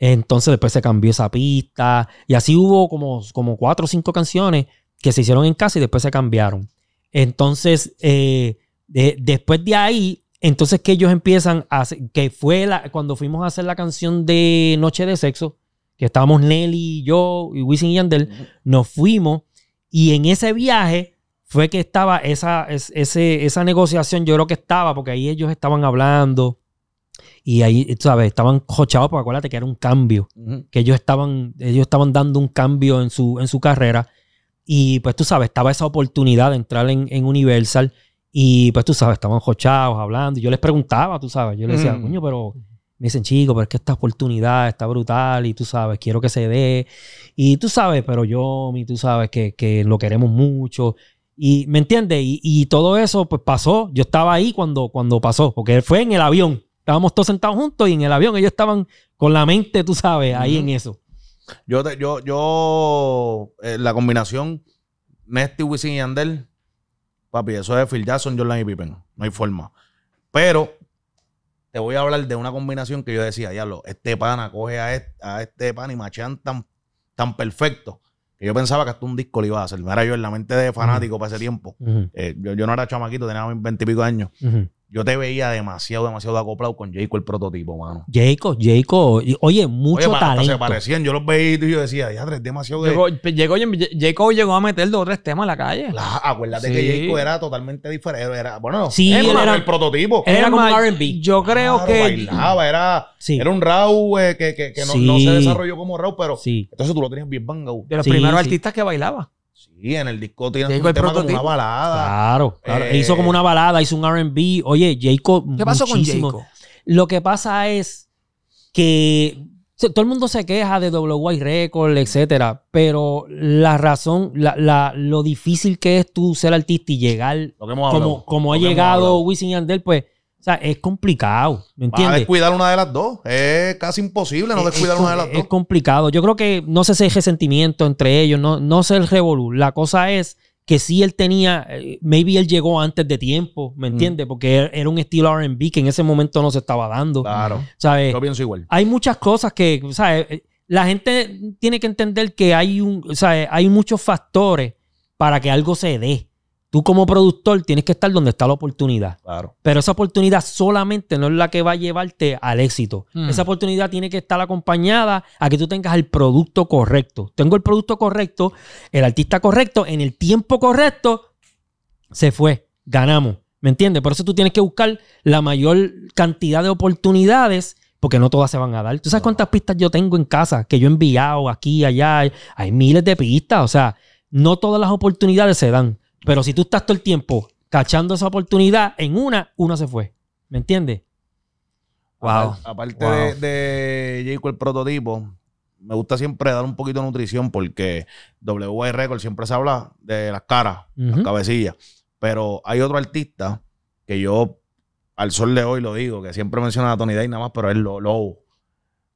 Entonces después se cambió esa pista y así hubo como, como cuatro o cinco canciones que se hicieron en casa y después se cambiaron. Entonces, eh, de, después de ahí, entonces que ellos empiezan a hacer, que fue la, cuando fuimos a hacer la canción de Noche de Sexo, que estábamos Nelly, yo y Wisin y Yandel, uh-huh. Nos fuimos y en ese viaje fue que estaba esa, es, ese, esa negociación, yo creo que estaba, porque ahí ellos estaban hablando. Y ahí, ¿sabes? Estaban jochados, porque acuérdate que era un cambio. Uh-huh. Que ellos estaban, ellos estaban dando un cambio en su, en su carrera. Y pues tú sabes, estaba esa oportunidad de entrar en, en Universal. Y pues tú sabes, estaban jochados, hablando. Y yo les preguntaba, tú sabes. Yo les decía, uh-huh. Coño, pero... Me dicen, chico, pero es que esta oportunidad está brutal. Y tú sabes, quiero que se dé. Y tú sabes, pero yo, y tú sabes que, que lo queremos mucho. Y, ¿me entiendes? Y, y todo eso, pues pasó. Yo estaba ahí cuando, cuando pasó. Porque fue en el avión. Estábamos todos sentados juntos y en el avión ellos estaban con la mente, tú sabes, ahí uh-huh. en eso. Yo, te, yo, yo eh, la combinación Nesty, Wisin y Yandel, papi, eso es Phil Jackson, Jordan y Pippen. No hay forma. Pero te voy a hablar de una combinación que yo decía, diablo, este pana coge a este, a este pana y machean tan, tan perfecto que yo pensaba que hasta un disco le iba a hacer. Era yo en la mente de fanático uh-huh. para ese tiempo. Uh-huh. Eh, yo, yo no era chamaquito, tenía veintipico años. Uh-huh. Yo te veía demasiado, demasiado acoplado con Jacob, el prototipo, mano. Jacob, Jacob. Oye, mucho oye, talento. Se parecían. Yo los veía y yo decía, ya, es demasiado... De... Jacob, Jacob llegó a meter dos o tres temas en la calle. La, acuérdate sí. que Jacob era totalmente diferente. Era, bueno, sí, él era, era el prototipo. Él era como R and B. Yo creo claro, que... bailaba, era, sí. era un raw eh, que, que, que no, sí. no se desarrolló como raw, pero sí. entonces tú lo tenías bien bangado. De los sí, primeros sí. artistas que bailaba. Sí, en el disco tiene un tema como una balada. Claro, claro. Eh, hizo como una balada, hizo un R and B. Oye, Jacob, ¿qué pasó muchísimo con Jacob? Lo que pasa es que todo el mundo se queja de W Y Record, etcétera, pero la razón, la, la, lo difícil que es tú ser artista y llegar como, como ha llegado Wisin y Yandel, pues, o sea, es complicado, ¿me entiendes? A descuidar una de las dos. Es casi imposible no descuidar es, una de las es dos. Es complicado. Yo creo que no sé si hay resentimiento entre ellos, no, no sé el revolú. La cosa es que sí él tenía, maybe él llegó antes de tiempo, ¿me entiendes? Mm. Porque era un estilo R and B que en ese momento no se estaba dando. Claro. ¿Sabes? Yo pienso igual. Hay muchas cosas que, ¿sabes? La gente tiene que entender que hay, un, ¿sabes? Hay muchos factores para que algo se dé. Tú como productor tienes que estar donde está la oportunidad. Claro. Pero esa oportunidad solamente no es la que va a llevarte al éxito. Mm. Esa oportunidad tiene que estar acompañada a que tú tengas el producto correcto. Tengo el producto correcto, el artista correcto, en el tiempo correcto, se fue. Ganamos. ¿Me entiendes? Por eso tú tienes que buscar la mayor cantidad de oportunidades porque no todas se van a dar. ¿Tú sabes cuántas pistas yo tengo en casa? Que yo he enviado aquí, allá. Hay miles de pistas. O sea, no todas las oportunidades se dan. Pero si tú estás todo el tiempo cachando esa oportunidad, en una, una se fue. ¿Me entiendes? Wow. Aparte wow. de, de Jacob, el prototipo, me gusta siempre dar un poquito de nutrición porque W I Record siempre se habla de las caras, uh -huh. las cabecillas. Pero hay otro artista que yo al sol de hoy lo digo, que siempre menciona a Tony Day nada más, pero es Lobo.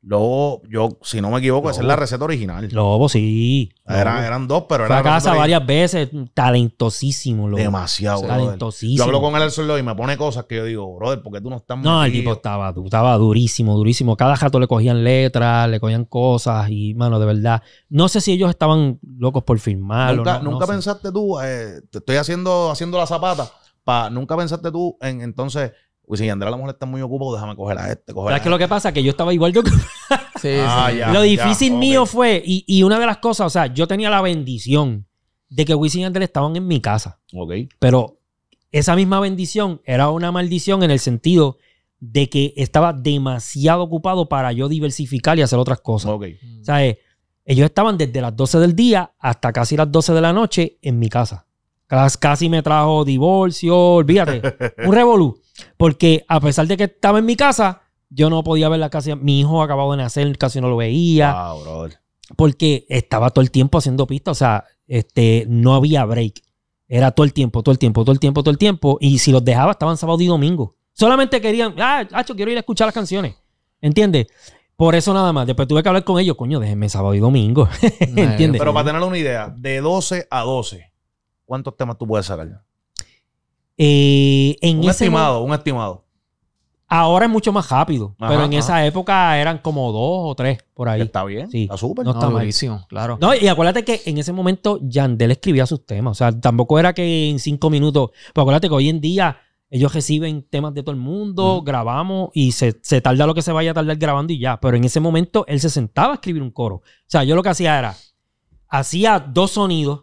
Lobo, yo, si no me equivoco, Lobo. Esa es la receta original. Lobo, sí. Eran, Lobo. eran dos, pero era la casa varias veces. Talentosísimo, Lobo. Demasiado, o sea, talentosísimo. Yo hablo con él al sol y me pone cosas que yo digo, brother, ¿por qué tú no estás metido? No, el tipo estaba, estaba durísimo, durísimo. Cada rato le cogían letras, le cogían cosas y, mano, de verdad. No sé si ellos estaban locos por firmar. Nunca, no, nunca no pensaste sé. tú, eh, te estoy haciendo, haciendo la zapata, pa, nunca pensaste tú en entonces... Pues si Andrés a lo mejor está muy ocupado, déjame coger a este. Coger ¿Sabes a que este? Lo que pasa? Que yo estaba igual de ocupado. Sí, ah, sí. Ya, lo difícil ya, okay. mío fue, y, y una de las cosas, o sea, yo tenía la bendición de que Wisin y Yandel estaban en mi casa. Ok. Pero esa misma bendición era una maldición en el sentido de que estaba demasiado ocupado para yo diversificar y hacer otras cosas. Ok. O sea, eh, ellos estaban desde las doce del día hasta casi las doce de la noche en mi casa. Casi me trajo divorcio, olvídate. Un revolú. Porque a pesar de que estaba en mi casa, yo no podía verla casi. Mi hijo acababa de nacer, casi no lo veía. Wow, brother. Porque estaba todo el tiempo haciendo pistas. O sea, este, no había break. Era todo el tiempo, todo el tiempo, todo el tiempo, todo el tiempo. Y si los dejaba, estaban sábado y domingo. Solamente querían, ah, hacho, quiero ir a escuchar las canciones. ¿Entiendes? Por eso nada más. Después tuve que hablar con ellos. Coño, déjenme sábado y domingo. ¿Entiendes? Pero para tener una idea, de doce a doce, ¿cuántos temas tú puedes sacar ya? Eh, en un ese estimado, momento, un estimado. Ahora es mucho más rápido, ajá, pero en ajá. esa época eran como dos o tres por ahí. Está bien, sí. Está súper. No, no está malísimo, claro. No, y acuérdate que en ese momento Yandel escribía sus temas. O sea, tampoco era que en cinco minutos. Pero acuérdate que hoy en día ellos reciben temas de todo el mundo, mm. grabamos y se, se tarda lo que se vaya a tardar grabando y ya. Pero en ese momento él se sentaba a escribir un coro. O sea, yo lo que hacía era, hacía dos sonidos,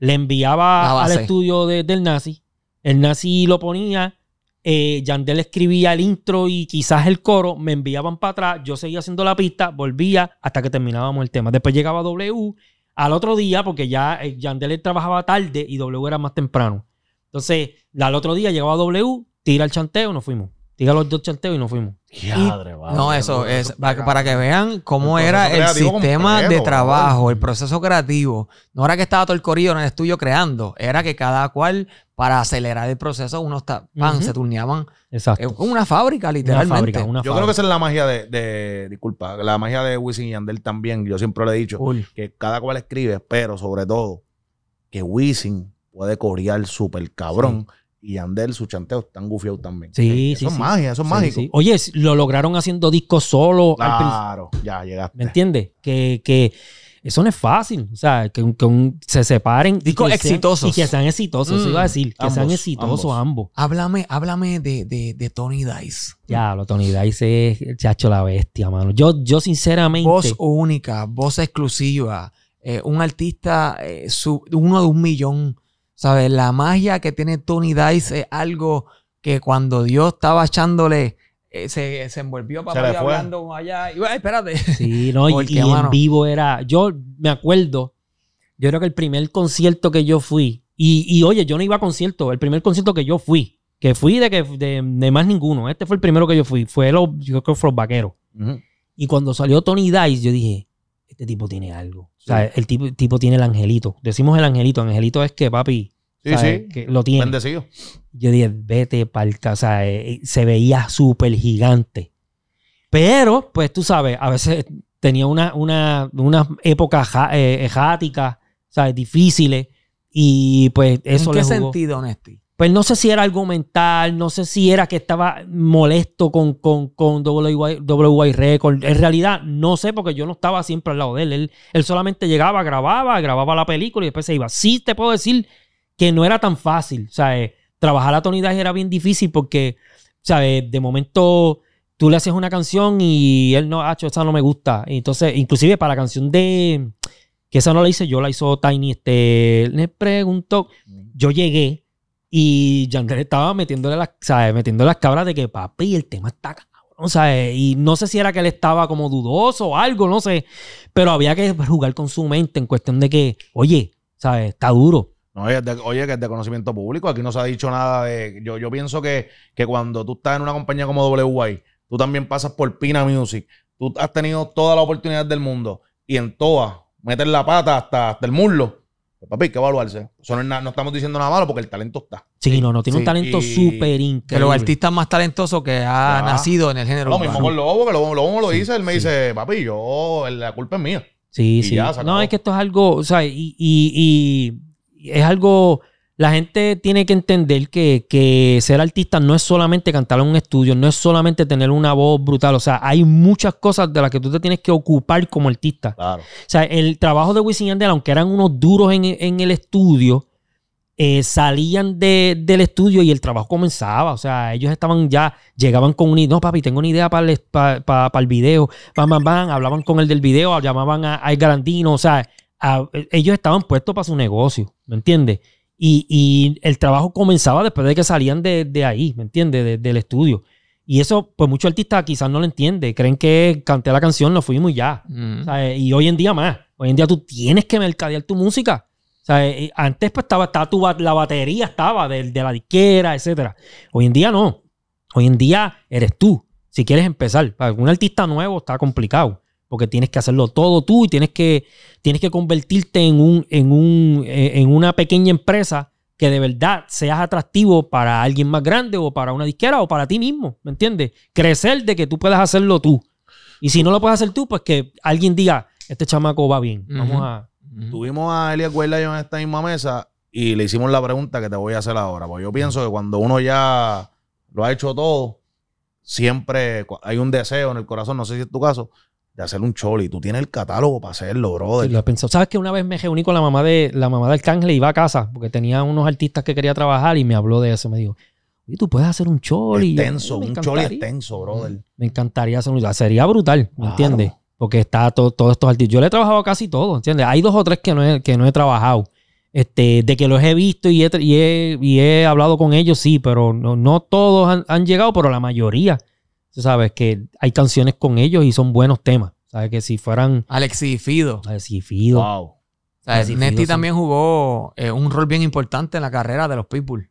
le enviaba al estudio de, del Nazi. El Nazi lo ponía, eh, Yandel escribía el intro y quizás el coro, me enviaban para atrás, yo seguía haciendo la pista, volvía hasta que terminábamos el tema. Después llegaba W al otro día, porque ya eh, Yandel trabajaba tarde y W era más temprano. Entonces, al otro día llegaba W, tira el chanteo, nos fuimos. Tira los dos chanteos y nos fuimos. Yadre, vale, no, eso es para, para que vean cómo el era el sistema completo, de trabajo, ¿verdad? El proceso creativo. No era que estaba todo el corillo en el estudio creando, era que cada cual, para acelerar el proceso, unos pan, uh-huh. se turneaban. Exacto. Eh, una fábrica, literalmente. Una fábrica, una yo fábrica. Creo que esa es la magia de, de disculpa, la magia de Wisin y Yandel también. Yo siempre le he dicho Uy. que cada cual escribe, pero sobre todo que Wisin puede corear súper cabrón. Sí. Y Yandel, su chanteo, están gufiados también. Sí, eso sí. Eso es sí. magia, eso es sí, mágico. Sí. Oye, lo lograron haciendo discos solo. Claro, al ya llegaste. ¿Me entiendes? Que, que eso no es fácil. O sea, que, que un, se separen. Discos exitosos. Sean, y que sean exitosos, mm, eso iba a decir. Que ambos, sean exitosos ambos. ambos. Háblame, háblame de, de, de Tony Dice. Ya, lo Tony Dice es el chacho la bestia, mano. Yo, yo sinceramente... Voz única, voz exclusiva. Eh, un artista, eh, su, uno de un millón... ¿Sabes? La magia que tiene Tony Dice es algo que cuando Dios estaba echándole, eh, se, se envolvió para ir hablando allá. Y, bueno, espérate. Sí, no, Porque, y, y en vivo era. Yo me acuerdo, yo creo que el primer concierto que yo fui, y, y oye, yo no iba a concierto, el primer concierto que yo fui, que fui de, que, de, de más ninguno, este fue el primero que yo fui, fue los, yo creo que fue los Vaqueros. Uh-huh. Y cuando salió Tony Dice, yo dije, este tipo tiene algo. Sí. O sea, el tipo, el tipo tiene el angelito. Decimos el angelito. Angelito es que, papi, sí, sí, que lo tiene. Bendecido. Yo dije, vete palca. O sea, eh, se veía súper gigante. Pero, pues tú sabes, a veces tenía una, una, una época ja, eh, errática, ¿sabes? Difíciles. Y pues eso le jugó. ¿En qué sentido, Nesty? Pues no sé si era algo mental, no sé si era que estaba molesto con, con, con W Y Record. En realidad, no sé, porque yo no estaba siempre al lado de él. Él, él solamente llegaba, grababa, grababa la película y después se iba. Sí te puedo decir que no era tan fácil. O sea, eh, trabajar a Tony Dice era bien difícil porque, ¿sabes? De momento tú le hacías una canción y él no, hacho, esa no me gusta. Entonces, inclusive para la canción de... que esa no la hice yo, la hizo Tainy. Este, le preguntó. Yo llegué y Yandel estaba metiéndole las, ¿sabes? Metiéndole las cabras de que, papi, el tema está cabrón, ¿sabes? Y no sé si era que él estaba como dudoso o algo, no sé. Pero había que jugar con su mente en cuestión de que, oye, ¿sabes? Está duro. No, oye, de, oye, que es de conocimiento público. Aquí no se ha dicho nada de... Yo, yo pienso que, que cuando tú estás en una compañía como W Y, tú también pasas por Pina Music. Tú has tenido toda la oportunidad del mundo. Y en todas, meter la pata hasta, hasta el muslo. Papi, hay que evaluarse. Eso no, no estamos diciendo nada malo porque el talento está. Sí, no, no tiene sí, un talento súper increíble. De los artistas más talentosos que ha ya. nacido en el género. Lo mismo con Lobo, que Lobo, Lobo lo sí, dice. Él me sí. dice, papi, yo, la culpa es mía. Sí, y sí. Ya, no, es que esto es algo, o sea, y, y, y es algo, la gente tiene que entender que, que ser artista no es solamente cantar en un estudio, no es solamente tener una voz brutal. O sea, hay muchas cosas de las que tú te tienes que ocupar como artista. Claro. O sea, el trabajo de Wisin y Yandel, aunque eran unos duros en, en el estudio, eh, salían de, del estudio y el trabajo comenzaba. O sea, ellos estaban ya, llegaban con un... No, papi, tengo una idea para el, para, para, para el video. Van, van, van, hablaban con el del video, llamaban a, a El Garandino. O sea, a, ellos estaban puestos para su negocio, ¿me entiendes? Y, y el trabajo comenzaba después de que salían de, de ahí, ¿me entiendes? De, del estudio. Y eso, pues muchos artistas quizás no lo entienden. Creen que canté la canción, nos fuimos ya. Mm. ¿Sabes? Y hoy en día más. Hoy en día tú tienes que mercadear tu música. ¿Sabes? Antes pues estaba, estaba tu, la batería estaba de, de la disquera, etcétera. Hoy en día no. Hoy en día eres tú. Si quieres empezar. Para un artista nuevo está complicado. Porque tienes que hacerlo todo tú y tienes que, tienes que convertirte en, un, en, un, en una pequeña empresa que de verdad seas atractivo para alguien más grande o para una disquera o para ti mismo, ¿me entiendes? Crecer de que tú puedas hacerlo tú. Y si no lo puedes hacer tú, pues que alguien diga, este chamaco va bien. Vamos uh-huh. a... Uh-huh. Tuvimos a Elías Guerla y yo en esta misma mesa y le hicimos la pregunta que te voy a hacer ahora. Porque yo pienso que cuando uno ya lo ha hecho todo, siempre hay un deseo en el corazón, no sé si es tu caso, de hacer un choli. Tú tienes el catálogo para hacerlo, brother. Sí, lo he pensado. ¿Sabes que una vez me reuní con la mamá de la mamá de Arcángel y iba a casa? Porque tenía unos artistas que quería trabajar y me habló de eso. Me dijo, oye, tú puedes hacer un choli. Extenso, un choli extenso, brother. Me encantaría hacer un... Sería brutal, ¿me entiendes? Porque está todo, todos estos artistas. Yo le he trabajado a casi todo, ¿entiendes? Hay dos o tres que no he, que no he trabajado. Este, de que los he visto y he, y he, y he hablado con ellos, sí, pero no, no todos han, han llegado, pero la mayoría... Tú sabes que hay canciones con ellos y son buenos temas. Sabes que si fueran... Alexis y Fido. Alexis y Fido. Wow. Sabes, Nesty sí. también jugó eh, un rol bien importante en la carrera de los Pitbull.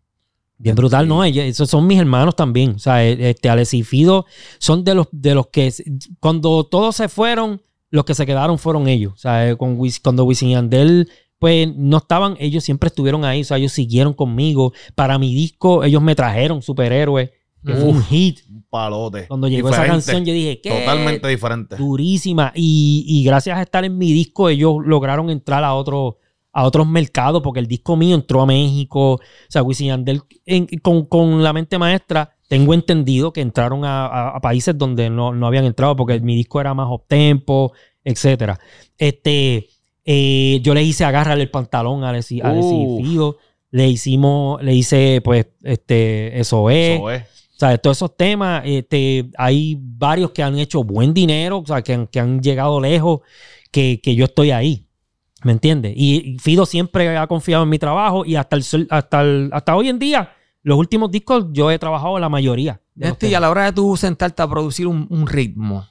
Bien brutal, sí. ¿no? Ellos, esos son mis hermanos también. O sea, este, Alexis y Fido son de los, de los que... Cuando todos se fueron, los que se quedaron fueron ellos. O sea, con, cuando Wisin y Yandel... pues no estaban, ellos siempre estuvieron ahí. O sea, ellos siguieron conmigo. Para mi disco, ellos me trajeron superhéroes. Que fue un hit. Un palote. Cuando llegó diferente. Esa canción, yo dije, ¿qué? Totalmente diferente. Durísima. Y, y gracias a estar en mi disco, ellos lograron entrar a, otro, a otros mercados, porque el disco mío entró a México. O sea, Wisin y Yandel, en, con, con La Mente Maestra, tengo entendido que entraron a, a, a países donde no, no habían entrado, porque mi disco era más uptempo, etcétera. Este, eh, yo le hice Agárrale el Pantalón a Alexis y Fido. Le hicimos, le hice, pues, este, eso es. Eso es. O sea, todos esos temas, este, hay varios que han hecho buen dinero, o sea, que han, que han llegado lejos, que, que yo estoy ahí, ¿me entiendes? Y, y Fido siempre ha confiado en mi trabajo y hasta, el, hasta, el, hasta hoy en día, los últimos discos yo he trabajado la mayoría. Este, y a la hora de tú sentarte a producir un, un ritmo,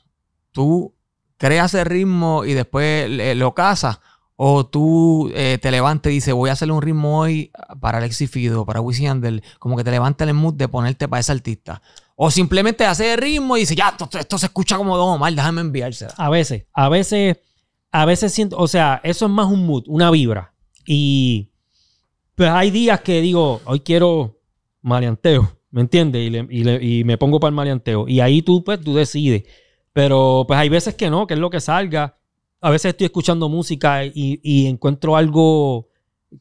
¿tú creas el ritmo y después eh, lo casas? O tú eh, te levantas y dices, voy a hacerle un ritmo hoy para Alexis Fido, para Wisin y Yandel. Como que te levantas el mood de ponerte para ese artista. O simplemente hace el ritmo y dice, ya, esto, esto se escucha como Don Omar, déjame enviársela. A veces, a veces, a veces siento, o sea, eso es más un mood, una vibra. Y pues hay días que digo, hoy quiero maleanteo, ¿me entiendes? Y, le, y, le, y me pongo para el maleanteo. Y ahí tú, pues, tú decides. Pero pues hay veces que no, que es lo que salga. A veces estoy escuchando música y, y encuentro algo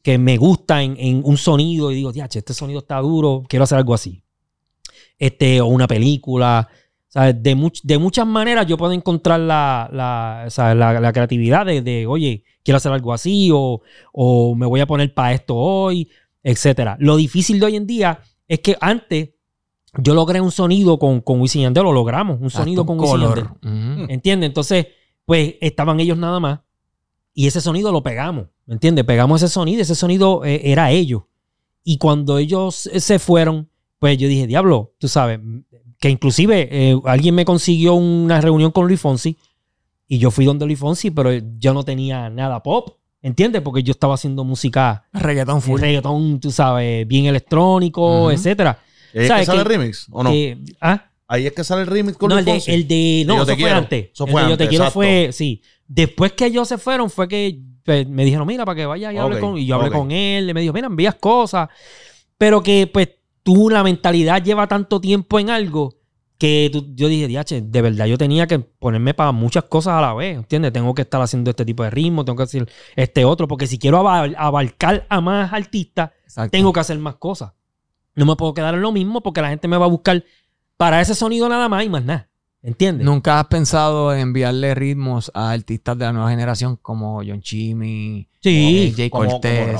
que me gusta en, en un sonido y digo, diache, este sonido está duro, quiero hacer algo así. Este, o una película. ¿Sabes? De, much, de muchas maneras yo puedo encontrar la, la, ¿sabes? la, la creatividad de, de, oye, quiero hacer algo así o, o me voy a poner para esto hoy, etcétera. Lo difícil de hoy en día es que antes yo logré un sonido con, con Wisin y Yandel, lo logramos, un Hasta sonido un con Wisin y Yandel. Mm. ¿Entiendes? Entonces, pues estaban ellos nada más y ese sonido lo pegamos, ¿me entiendes? Pegamos ese sonido, ese sonido eh, era ellos. Y cuando ellos se fueron, pues yo dije, diablo, tú sabes, que inclusive eh, alguien me consiguió una reunión con Luis Fonsi y yo fui donde Luis Fonsi, pero yo no tenía nada pop, ¿entiendes? Porque yo estaba haciendo música... Reggaetón full. Reggaetón, tú sabes, bien electrónico, uh-huh. etcétera. ¿Y ahí es que sale el remix o no? Que, ¿ah? Ahí es que sale el remix con no, Luis Fonsi. El de... No, eso fue antes. Eso fue antes, Yo Te Quiero fue... Sí. Después que ellos se fueron fue que pues, me dijeron, mira, para que vaya y hable okay, con... Y yo hablé okay. con él. Y me dijo, mira, envías cosas. Pero que pues tú, la mentalidad lleva tanto tiempo en algo que tú, yo dije, diache, de verdad yo tenía que ponerme para muchas cosas a la vez, ¿entiendes? Tengo que estar haciendo este tipo de ritmo, tengo que hacer este otro, porque si quiero abar- abarcar a más artistas, Exacto. tengo que hacer más cosas. No me puedo quedar en lo mismo porque la gente me va a buscar para ese sonido nada más y más nada, ¿entiendes? ¿Nunca has pensado en enviarle ritmos a artistas de la nueva generación como John Chimmy, sí. Jay Cortés,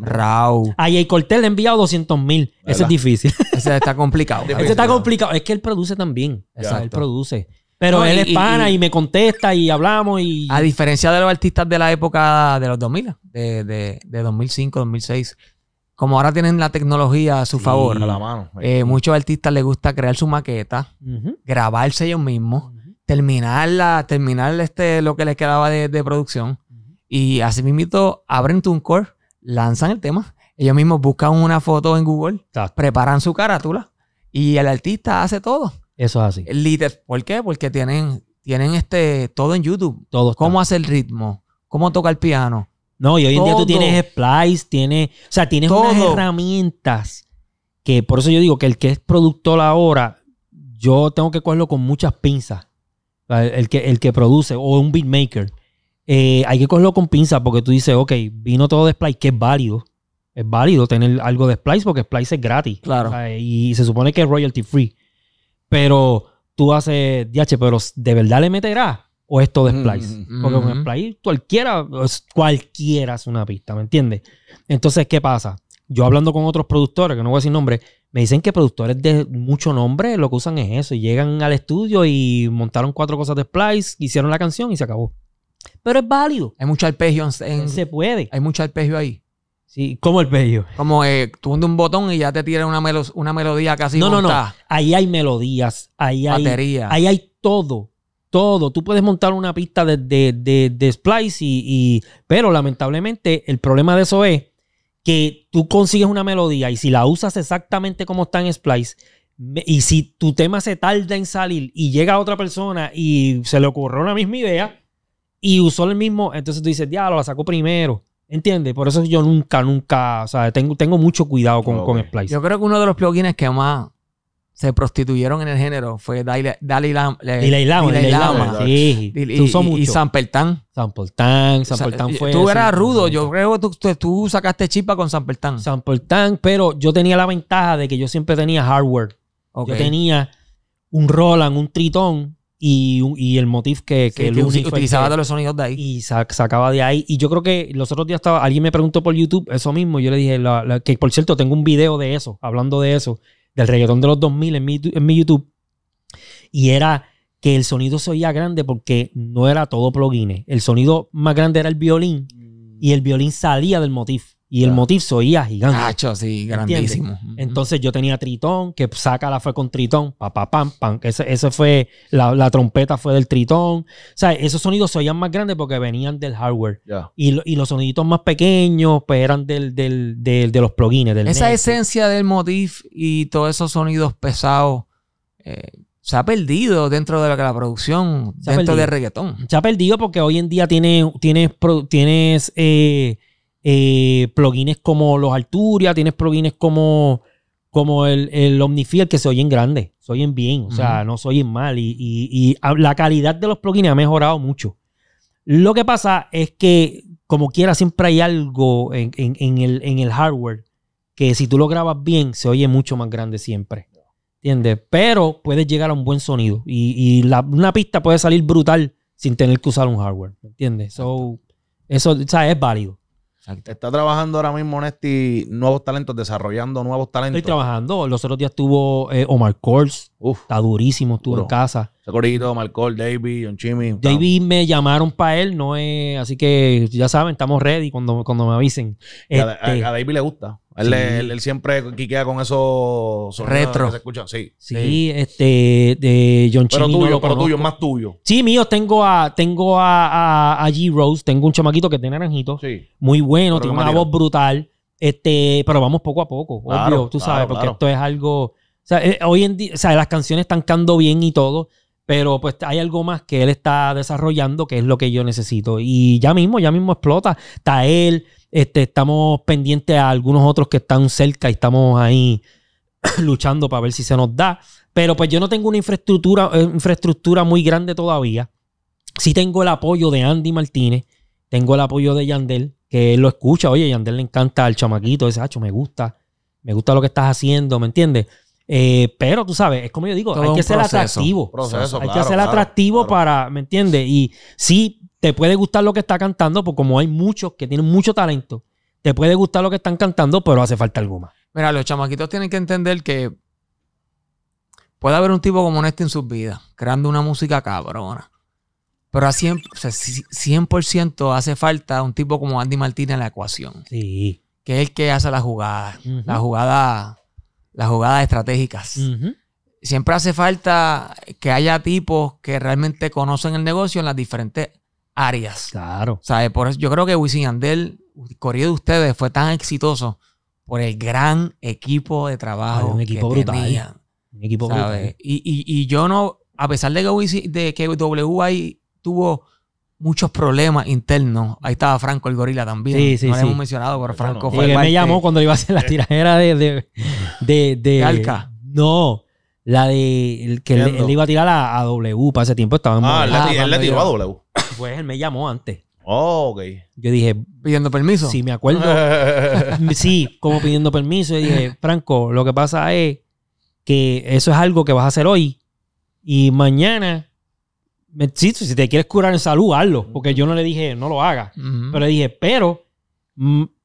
Raúl? A Jay Cortés le he enviado doscientos mil. Ese es difícil. Ese está complicado. Ese está complicado. Es que él produce también. Exacto. Él produce. Pero no, él y, es pana y, y, y me contesta y hablamos y... A diferencia de los artistas de la época de los dos mil, de, de, de dos mil cinco, dos mil seis... Como ahora tienen la tecnología a su sí, favor, a la mano. Eh, muchos artistas les gusta crear su maqueta, uh-huh. grabarse ellos mismos, uh-huh. terminarla, terminar este, lo que les quedaba de, de producción. Uh-huh. Y así mismo abren TuneCore, lanzan el tema. Ellos mismos buscan una foto en Google, Exacto. preparan su carátula y el artista hace todo. Eso es así. Liter, ¿por qué? Porque tienen, tienen este, todo en YouTube. Todo cómo hace el ritmo, cómo toca el piano. No, y hoy en día tú tienes splice, tienes... O sea, tienes unas herramientas que... Por eso yo digo que el que es productor ahora, yo tengo que cogerlo con muchas pinzas. El que, el que produce, o un beatmaker. Eh, hay que cogerlo con pinzas porque tú dices, ok, vino todo de splice, que es válido. Es válido tener algo de splice porque splice es gratis. Claro. O sea, y se supone que es royalty free. Pero tú haces... Diache, pero ¿de verdad le meterás? O esto de splice. Mm, Porque mm, con splice cualquiera, cualquiera hace una pista, ¿me entiendes? Entonces, ¿qué pasa? Yo hablando con otros productores, que no voy a decir nombres, me dicen que productores de mucho nombre lo que usan es eso. Y llegan al estudio y montaron cuatro cosas de splice, hicieron la canción y se acabó. Pero es válido. Hay mucho arpegio. En, se puede. Hay mucho arpegio ahí. Sí, ¿cómo arpegio? Como eh, tú hundes un botón y ya te tiran una, melo una melodía casi No, montada. No, no. Ahí hay melodías. Ahí hay, batería. Ahí hay todo. Todo. Tú puedes montar una pista de, de, de, de splice y, y... Pero lamentablemente el problema de eso es que tú consigues una melodía y si la usas exactamente como está en splice y si tu tema se tarda en salir y llega a otra persona y se le ocurrió la misma idea y usó el mismo, entonces tú dices, diablo, la sacó primero. ¿Entiendes? Por eso yo nunca, nunca... O sea, tengo, tengo mucho cuidado con, okay. con splice. Yo creo que uno de los plugins que más... se prostituyeron en el género fue Dalai Lama. Dalai Lama. Sí. Y, y, y, y Sampertán. Sampertán. Sampertán fue... Tú eras rudo. Yo creo que tú, tú, tú sacaste chispa con Sampertán. Sampertán, pero yo tenía la ventaja de que yo siempre tenía hardware. Okay. Yo tenía un Roland, un Tritón y, y el motif que, que, sí, que Luny utilizaba de los sonidos de ahí. Y sac, sacaba de ahí. Y yo creo que los otros días estaba... Alguien me preguntó por YouTube eso mismo. Yo le dije la, la, que, por cierto, tengo un video de eso, hablando de eso. Del reggaetón de los dos mil en mi, en mi YouTube. Y era que el sonido se oía grande porque no era todo plugin. El sonido más grande era el violín. Y el violín salía del motif. Y claro. el motif se oía gigante. Cacho, sí, grandísimo. ¿Entiendes? Entonces yo tenía Tritón, que saca la fue con Tritón. Pa, pa, pam, pam. Ese, ese fue, la, la trompeta fue del Tritón. O sea, esos sonidos se oían más grandes porque venían del hardware. Yeah. Y, y los soniditos más pequeños, pues eran del, del, del, de los plugins. Del Esa Nesty. Esencia del motif y todos esos sonidos pesados eh, se ha perdido dentro de la, la producción, se dentro del reggaetón. Se ha perdido porque hoy en día tiene, tienes, tienes eh, eh, plugins como los Arturia, tienes plugins como, como el, el Omnifiel, que se oyen grande, se oyen bien, o sea, uh-huh. no se oyen mal. Y, y, y la calidad de los plugins ha mejorado mucho. Lo que pasa es que, como quiera, siempre hay algo en, en, en, el, en el hardware que si tú lo grabas bien, se oye mucho más grande siempre. ¿Entiendes? Pero puedes llegar a un buen sonido. Y, y la, una pista puede salir brutal sin tener que usar un hardware. ¿Entiendes? So, eso, o sea, es válido. Exacto. ¿Está trabajando ahora mismo, Nesty, nuevos talentos, desarrollando nuevos talentos? Estoy trabajando. Los otros días estuvo eh, Omar Kors. Uf, está durísimo. Estuvo duro en casa. Ese corillito, Omar Kors, Davey, John Chimmy. Davey me llamaron para él. No es, así que ya saben, estamos ready cuando, cuando me avisen. Este, a, a, a Davey le gusta. Él, sí. él, él siempre quiquea con esos retro que se escuchan. Sí, sí, sí. Este, de John Chimmy. Pero tuyo, no pero tuyo, más tuyo. Sí, mío, tengo a tengo a, a, a G. Rose, tengo un chamaquito que tiene naranjito. Sí. Muy bueno, pero tiene una marido. voz brutal. Este, pero vamos poco a poco, claro, obvio, tú claro, sabes, porque claro. esto es algo. O sea, hoy en día, o sea, las canciones están cantando bien y todo, pero pues hay algo más que él está desarrollando que es lo que yo necesito. Y ya mismo, ya mismo explota. Está él. Este, estamos pendientes a algunos otros que están cerca y estamos ahí luchando para ver si se nos da. Pero pues yo no tengo una infraestructura, infraestructura muy grande todavía. Sí tengo el apoyo de Andy Martínez. Tengo el apoyo de Yandel, que él lo escucha. Oye, Yandel le encanta al chamaquito. Dice, hacho, me gusta. Me gusta lo que estás haciendo, ¿me entiendes? Eh, pero tú sabes, es como yo digo, hay que ser atractivo. Hay que ser atractivo para, ¿me entiendes? Y sí... Te puede gustar lo que está cantando, porque como hay muchos que tienen mucho talento, te puede gustar lo que están cantando, pero hace falta algo más. Mira, los chamaquitos tienen que entender que puede haber un tipo como Nesty en sus vidas, creando una música cabrona. Pero a cien por ciento, o sea, cien por ciento hace falta un tipo como Andy Martínez en la ecuación. Sí. Que es el que hace las jugadas, uh-huh. las jugadas, las jugadas estratégicas. Uh-huh. Siempre hace falta que haya tipos que realmente conocen el negocio en las diferentes áreas. Claro. O sea, por eso yo creo que Wisin y Yandel, el corrido de ustedes, fue tan exitoso por el gran equipo de trabajo. Ay, un equipo que brutal. Tenían, un equipo brutal. Y, y, y yo no, a pesar de que, Wisin, de que W I tuvo muchos problemas internos, ahí estaba Franco el gorila también. Sí, sí, no sí. lo hemos mencionado, pero Franco bueno, fue el que me llamó cuando iba a hacer la tiradera de... de, de, de Alca. No. La de el que él, él iba a tirar a, a W para ese tiempo. Estaba en ah, Bogotá, él le tiró yo, a W. Pues él me llamó antes. Oh, ok. Yo dije... ¿Pidiendo permiso? Sí, me acuerdo. Sí, como pidiendo permiso. Y dije, Franco, lo que pasa es que eso es algo que vas a hacer hoy. Y mañana, me, si, si te quieres curar en salud, hazlo. Porque yo no le dije, no lo hagas. Uh-huh. Pero le dije, pero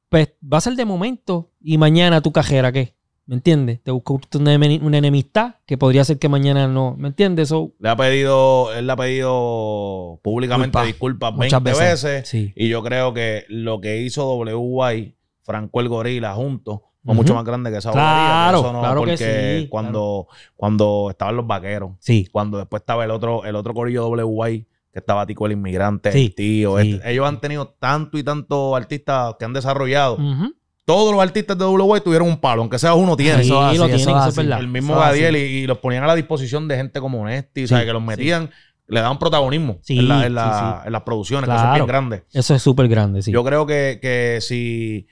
pues, va a ser de momento. Y mañana tu cajera, ¿qué? ¿Me entiendes? Te buscó una enemistad que podría ser que mañana no... ¿Me entiendes? So, le ha pedido... Él le ha pedido públicamente disculpas veinte veces. Sí. Y yo creo que lo que hizo W I, Franco el Gorila, juntos, fue uh-huh. mucho más grande que esa claro, bolería. No, claro porque que sí, cuando, claro. cuando estaban los vaqueros, sí. cuando después estaba el otro, el otro corillo W I, que estaba Tico el Inmigrante, sí. el tío... Sí. Este, ellos han tenido tanto y tantos artistas que han desarrollado... Uh-huh. Todos los artistas de W tuvieron un palo, aunque sea uno tiene. Sí, eso así, lo tienen, eso así. Eso el mismo Gadiel y, y los ponían a la disposición de gente como Nesty, sí, o sea, que los metían, sí. le daban protagonismo sí, en, la, en, la, sí, sí. en las producciones, claro, que eso es bien grande. Eso es súper grande, sí. Yo creo que, que si,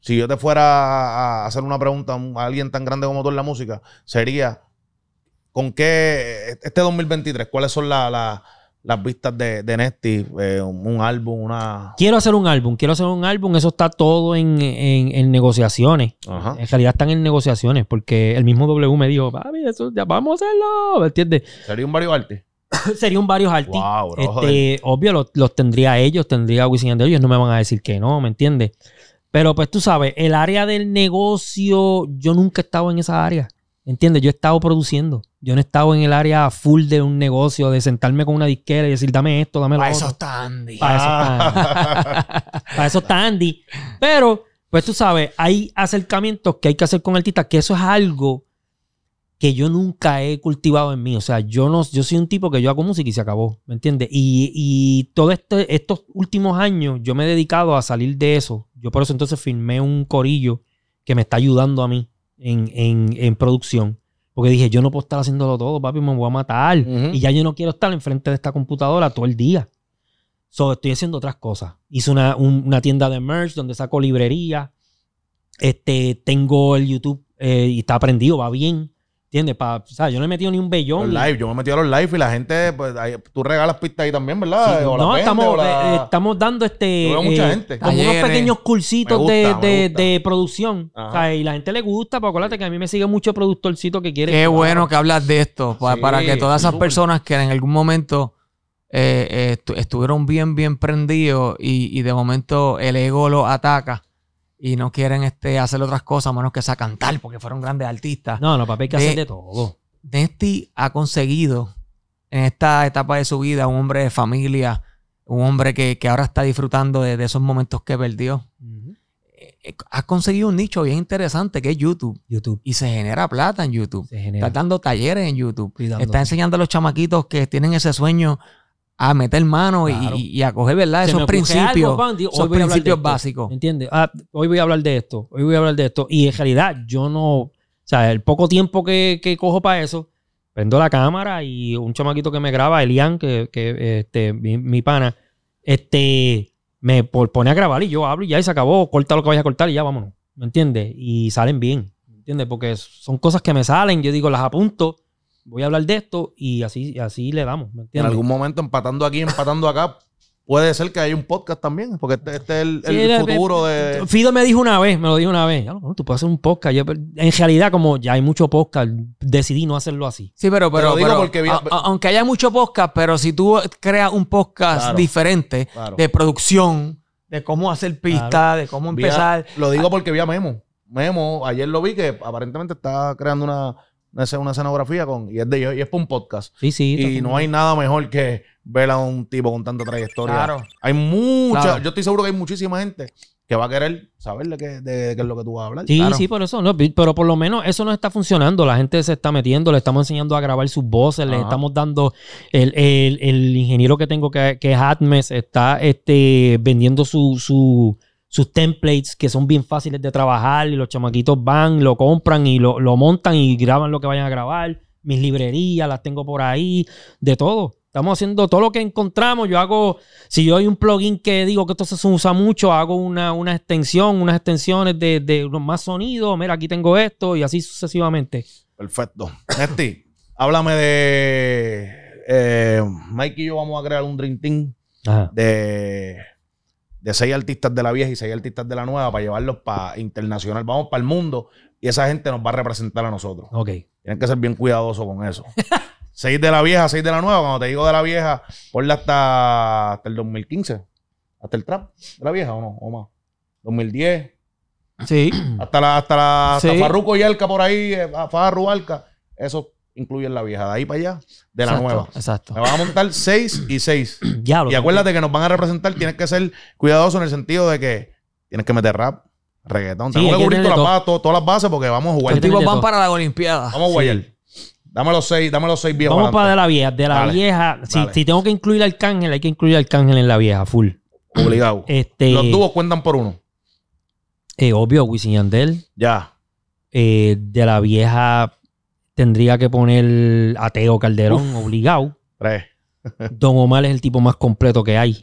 si yo te fuera a hacer una pregunta a alguien tan grande como tú en la música, sería, ¿con qué, este dos mil veintitrés, cuáles son las... La, Las vistas de, de Nesty, eh, un álbum, una... Quiero hacer un álbum, quiero hacer un álbum. Eso está todo en, en, en negociaciones. Ajá. En realidad están en negociaciones porque el mismo W me dijo, papi, eso ya vamos a hacerlo, ¿entiendes? ¿Sería un varios artistas? Sería un varios artistas. Wow, este, obvio, los, los tendría ellos, tendría Wisin y Yandel. Ellos no me van a decir que no, ¿me entiendes? Pero pues tú sabes, el área del negocio, yo nunca he estado en esa área. ¿Entiendes? Yo he estado produciendo. Yo no he estado en el área full de un negocio, de sentarme con una disquera y decir, dame esto, dame lo otro. Para eso está Andy. Para eso está Andy. Pero, pues tú sabes, hay acercamientos que hay que hacer con artistas, que eso es algo que yo nunca he cultivado en mí. O sea, yo no, yo soy un tipo que yo hago música y se acabó. ¿Me entiendes? Y, y todos este, estos últimos años yo me he dedicado a salir de eso. Yo por eso entonces firmé un corillo que me está ayudando a mí en, en, en producción. Porque dije, yo no puedo estar haciéndolo todo, papi, me voy a matar. Uh-huh. Y ya yo no quiero estar enfrente de esta computadora todo el día. So, estoy haciendo otras cosas. Hice una, un, una tienda de merch donde saco librería. Este, tengo el YouTube eh, y está prendido, va bien. ¿Entiendes? Pa, o sea, yo no he metido ni un bellón. Los live, yo me he metido a los live y la gente, pues, ahí, tú regalas pistas ahí también, ¿verdad? Sí, o no, la estamos, vende, o la... eh, estamos dando este. Veo mucha eh, gente. Como unos pequeños cursitos gusta, de, de, de producción. O sea, y la gente le gusta, pero acuérdate que a mí me sigue mucho productorcito que quiere. Qué claro. Bueno que hablas de esto, para, sí, para que todas esas personas que en algún momento eh, eh, estu estuvieron bien, bien prendidos y, y de momento el ego los ataca. Y no quieren este, hacer otras cosas, menos que sea cantar, porque fueron grandes artistas. No, no, papi, hay que de, hacer de todo. Nesty ha conseguido, en esta etapa de su vida, un hombre de familia, un hombre que, que ahora está disfrutando de, de esos momentos que perdió. Uh-huh. eh, eh, ha conseguido un nicho bien interesante, que es YouTube. YouTube. Y se genera plata en YouTube. Se genera. Está dando talleres en YouTube. Está enseñando a los chamaquitos que tienen ese sueño a meter mano, claro. y, y a coger, ¿verdad? Se esos principios, algo, pan, digo, esos principios básicos. ¿Entiendes? Ah, hoy voy a hablar de esto, hoy voy a hablar de esto. Y en realidad yo no, o sea, el poco tiempo que, que cojo para eso, prendo la cámara y un chamaquito que me graba, Elian, que, que este, mi, mi pana, este, me pone a grabar y yo hablo y ya y se acabó, corta lo que vayas a cortar y ya vámonos, ¿me entiendes? Y salen bien, ¿me entiendes? Porque son cosas que me salen, yo digo, las apunto. Voy a hablar de esto y así, así le damos. ¿Me entiendes? En algún momento, empatando aquí, empatando acá, puede ser que haya un podcast también, porque este, este es el, sí, el futuro de... Fido me dijo una vez, me lo dijo una vez, no, tú puedes hacer un podcast. Yo, en realidad, como ya hay mucho podcast, decidí no hacerlo así. Sí, pero... pero, pero, digo pero a, a, aunque haya mucho podcast, pero si tú creas un podcast claro, diferente, claro. de producción, de cómo hacer pistas, claro. de cómo empezar... Vía, lo digo porque vi a Memo. Memo, ayer lo vi que aparentemente está creando una... una escenografía con, y es de y es para un podcast. Sí, sí. Y no hay nada mejor que ver a un tipo con tanta trayectoria. Claro. Hay mucha, claro. yo estoy seguro que hay muchísima gente que va a querer saber de qué, de qué es lo que tú vas a hablar. Sí, claro. sí, por eso. No, pero por lo menos eso no está funcionando. La gente se está metiendo, le estamos enseñando a grabar sus voces, le estamos dando... El, el, el ingeniero que tengo que, que es Atmes está este, vendiendo su... su sus templates que son bien fáciles de trabajar y los chamaquitos van, lo compran y lo, lo montan y graban lo que vayan a grabar. Mis librerías las tengo por ahí, de todo. Estamos haciendo todo lo que encontramos. Yo hago, si yo hay un plugin que digo que esto se usa mucho, hago una, una extensión, unas extensiones de, de unos más sonidos. Mira, aquí tengo esto y así sucesivamente. Perfecto. Nesty, háblame de... Eh, Myke y yo vamos a crear un Dream Team Ajá. de... de seis artistas de la vieja y seis artistas de la nueva para llevarlos para internacional. Vamos para el mundo y esa gente nos va a representar a nosotros. Ok. Tienen que ser bien cuidadosos con eso. Seis de la vieja, seis de la nueva. Cuando te digo de la vieja, ponla hasta, hasta el dos mil quince. Hasta el trap de la vieja o no, o más. dos mil diez. Sí. Hasta la, hasta la, hasta sí. Farruko y Alca por ahí, Farru, Alca. Eso incluyen la vieja, de ahí para allá, de la exacto, nueva. Exacto. Me van a montar seis y seis. Ya y acuérdate que nos van a representar, tienes que ser cuidadoso en el sentido de que tienes que meter rap, reggaetón. Sí, tengo que cubrir todas las, todas, todas las bases porque vamos a jugar. Los tipos van para la Olimpiada. Vamos a jugar. Sí. Dame los seis, dame los seis viejos. Vamos para de la vieja. De la dale, vieja, si, si tengo que incluir al Arcángel, hay que incluir al Arcángel en la vieja, full. Obligado. Este, los dúos cuentan por uno. Eh, obvio, Wisin y Yandel. Ya. Eh, de la vieja... Tendría que poner a Tego Calderón, uf, obligado. Tres. Don Omar es el tipo más completo que hay.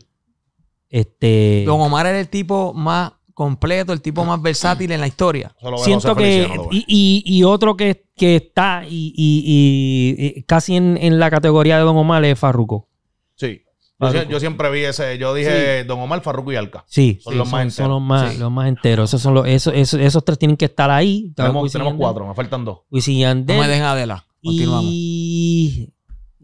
Este... Don Omar es el tipo más completo, el tipo más versátil en la historia. Solo siento que... Felicia, no y, y, y otro que, que está y, y, y, y casi en, en la categoría de Don Omar es Farruko. Sí. Farruko. Yo, yo siempre vi ese... Yo dije sí. Don Omar, Farruko y Alca. Sí. Son sí, los son, más enteros. Son los más, sí. los más enteros. Esos, son los, esos, esos, esos tres tienen que estar ahí. Tenemos, tenemos cuatro. Me faltan dos. Wisin y Yandel. No me dejen Adela. Continuamos. Y...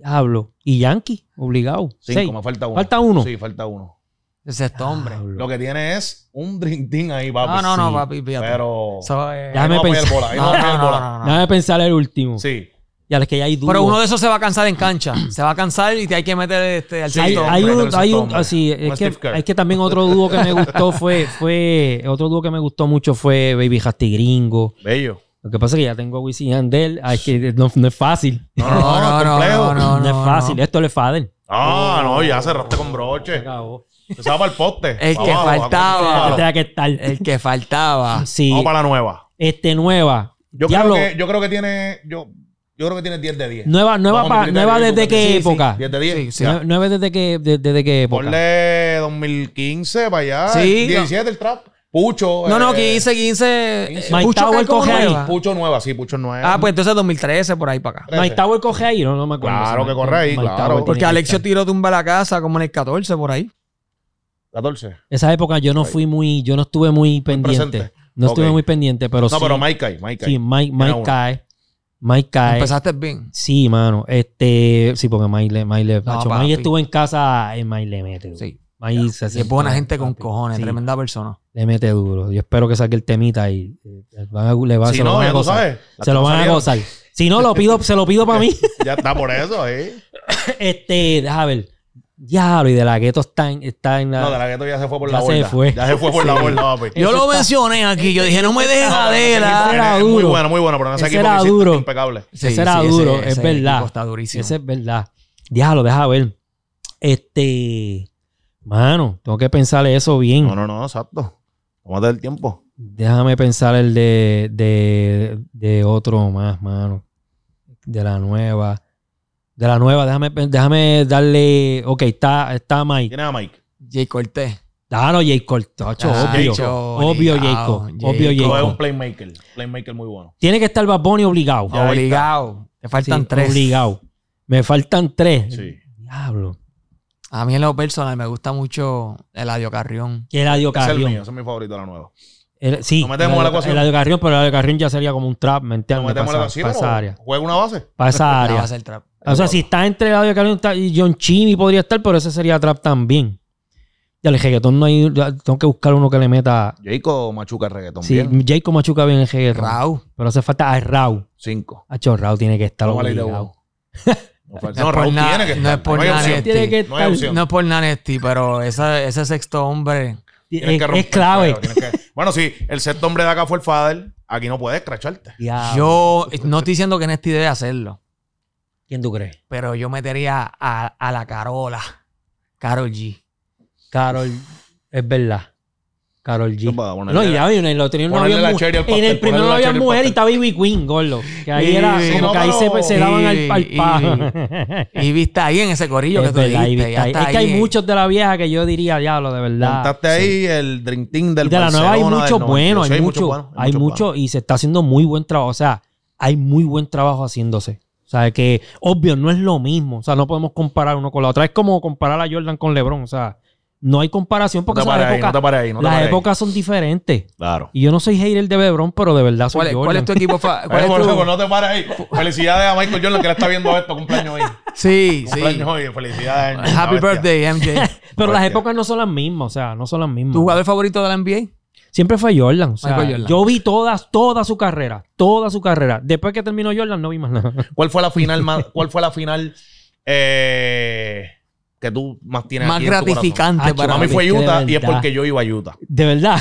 Hablo. Y Yankee. Obligado. Cinco. Seis. Me falta uno. ¿Falta uno? Sí, falta uno. Es este hombre. Hablo. Lo que tiene es un drintín ahí, papi. No, no, sí. no, papi. Fíjate. Pero... So, eh, déjame no pensar. Bola, no, no, no, no, no, no. Déjame pensar el último. Sí. Ya, es que hay pero uno de esos se va a cansar en cancha. Se va a cansar y te hay que meter este, al sí, hay, hay un, hay un así, es, que, es que también otro dúo que me gustó fue, fue otro dúo que me gustó mucho fue Baby Hasty Gringo. Bello. Lo que pasa es que ya tengo a Wisin y Yandel. Ay, que no, no es fácil. No, no, no, no, no, no, no, no es fácil. No. Esto le faden. Ah, no, no, ya cerraste con broche. Se acabó. Empezaba para el poste. El que abajo, faltaba. Tenía que estar. El que faltaba. Sí. Vamos para la nueva. Este, nueva. Yo, creo que, yo creo que tiene... Yo, Yo creo que tienes diez de diez. Nueva, nueva, pa, nueva desde qué época. diez de diez. Sí, nueva desde qué, desde qué época. Ponle dos mil quince para allá. Sí. diecisiete el trap. Pucho. No, no, quince, quince. Myke Towers coge ahí. Pucho nueva, sí, Pucho nueva. Ah, pues entonces dos mil trece, por ahí para acá. Myke Towers coge ahí, no, no me acuerdo. Claro que corre ahí, claro. Porque Alexio tiró tumba a la casa como en el catorce, por ahí. catorce. Esa época yo no fui muy, yo no estuve muy pendiente. No estuve muy pendiente, pero sí. No, pero Myke cae, Myke cae. Sí, Myke cae. Myke cae. ¿Empezaste bien? Sí, mano. Este, sí, porque Myke, Myke, Myke estuvo en casa en Myke le mete. Sí. Maíz, yeah. Se pone gente con cojones, sí. Tremenda persona. Le mete duro. Yo espero que saque el temita y van a, le va, si se no, lo van a gozar. Se lo van salieron. a gozar. Si no, lo pido, se lo pido para mí. Ya está por eso, ¿eh? Este, déjame ver. Diablo, y de la gueto está en, está en la... No, de la gueto ya se fue por ya la borda. Fue. Ya se fue por sí. la borda, papi. Yo lo mencioné aquí. Yo dije, no me dejes no, de la... Era duro. Muy bueno, muy bueno. Pero no sé qué era duro. Impecable. Sí, ese era sí, duro. Ese, es ese verdad. Está durísimo. Ese es verdad. Diablo, deja ver. Este... Mano, tengo que pensar eso bien. No, no, no, exacto. Vamos a dar el tiempo. Déjame pensar el de, de, de otro más, mano. De la nueva. De la nueva, déjame, déjame darle... Ok, está, está Myke. ¿Quién era Myke? Jay Cortés. Ah, no, Jay Cortés. Obvio, obvio Jacob. Obvio Jacob. Es un playmaker. Playmaker muy bueno. Tiene que estar Bad Bunny obligado. Obligado. Me faltan sí, tres. Obligado. Me faltan tres. Sí. Diablo. A mí en lo personal me gusta mucho Eladio Carrión. Eladio Carrión. Es el mío, ese es mi favorito de la nueva. El, sí. No metemos el, la ecuación. Eladio Carrión, pero Eladio Carrión ya sería como un trap, ¿me entiendes? No metemos la ecuación. Para esa área. ¿Juega una base? Para esa área. Base el trap. O sea, si está entre Eladio Carrión y John Chimmy podría estar, pero ese sería trap también. Ya el reggaetón no hay... Tengo que buscar uno que le meta... Jayco machuca el reggaetón sí, bien. Sí, Jayco machuca bien el reggaetón. Raúl. Pero hace falta a Raúl. Cinco. Hacho, Raúl tiene que estar obligado. No, Raúl tiene que estar. No es por Nesty, pero esa, ese sexto hombre es, es clave. Pero, que... Bueno, si sí, el sexto hombre de acá fue el Fader, aquí no puedes cracharte. Yeah. Yo no estoy diciendo que Nesty debe hacerlo. ¿Quién tú crees? Pero yo metería a, a la Carola. Karol G. Karol, es verdad. Karol G. No, y ya vi, en el primero no había mujer. En el primero no había mujer y estaba Ivy Queen, gordo. Que ahí era, como que ahí se daban al paja. Ivy está ahí en ese corillo que tú dijiste. Es que hay muchos de la vieja que yo diría, diablo, de verdad. Contaste ahí el Dream Team del Barcelona. De la nueva hay muchos buenos, hay muchos, hay muchos y se está haciendo muy buen trabajo. O sea, hay muy buen trabajo haciéndose. O sea, que obvio no es lo mismo. O sea, no podemos comparar uno con la otra. Es como comparar a Jordan con LeBron, o sea. No hay comparación porque las épocas son diferentes. Claro. Y yo no soy hater de LeBron, pero de verdad soy Jordan. ¿Cuál es tu equipo? ¿Cuál es tu equipo? No te pares ahí. Felicidades a Michael Jordan que le está viendo esto. Cumpleaños hoy. Sí, sí. Cumpleaños hoy. Felicidades. Happy birthday, M J. Pero las épocas no son las mismas. O sea, no son las mismas. ¿Tu jugador favorito de la N B A? Siempre fue Jordan. O sea, Jordan. Yo vi todas, toda su carrera. Toda su carrera. Después que terminó Jordan no vi más nada. ¿Cuál fue la final más, cuál fue la final... Eh... que tú más tienes más aquí gratificante en tu para mí fue Utah y es porque yo iba a Utah de verdad.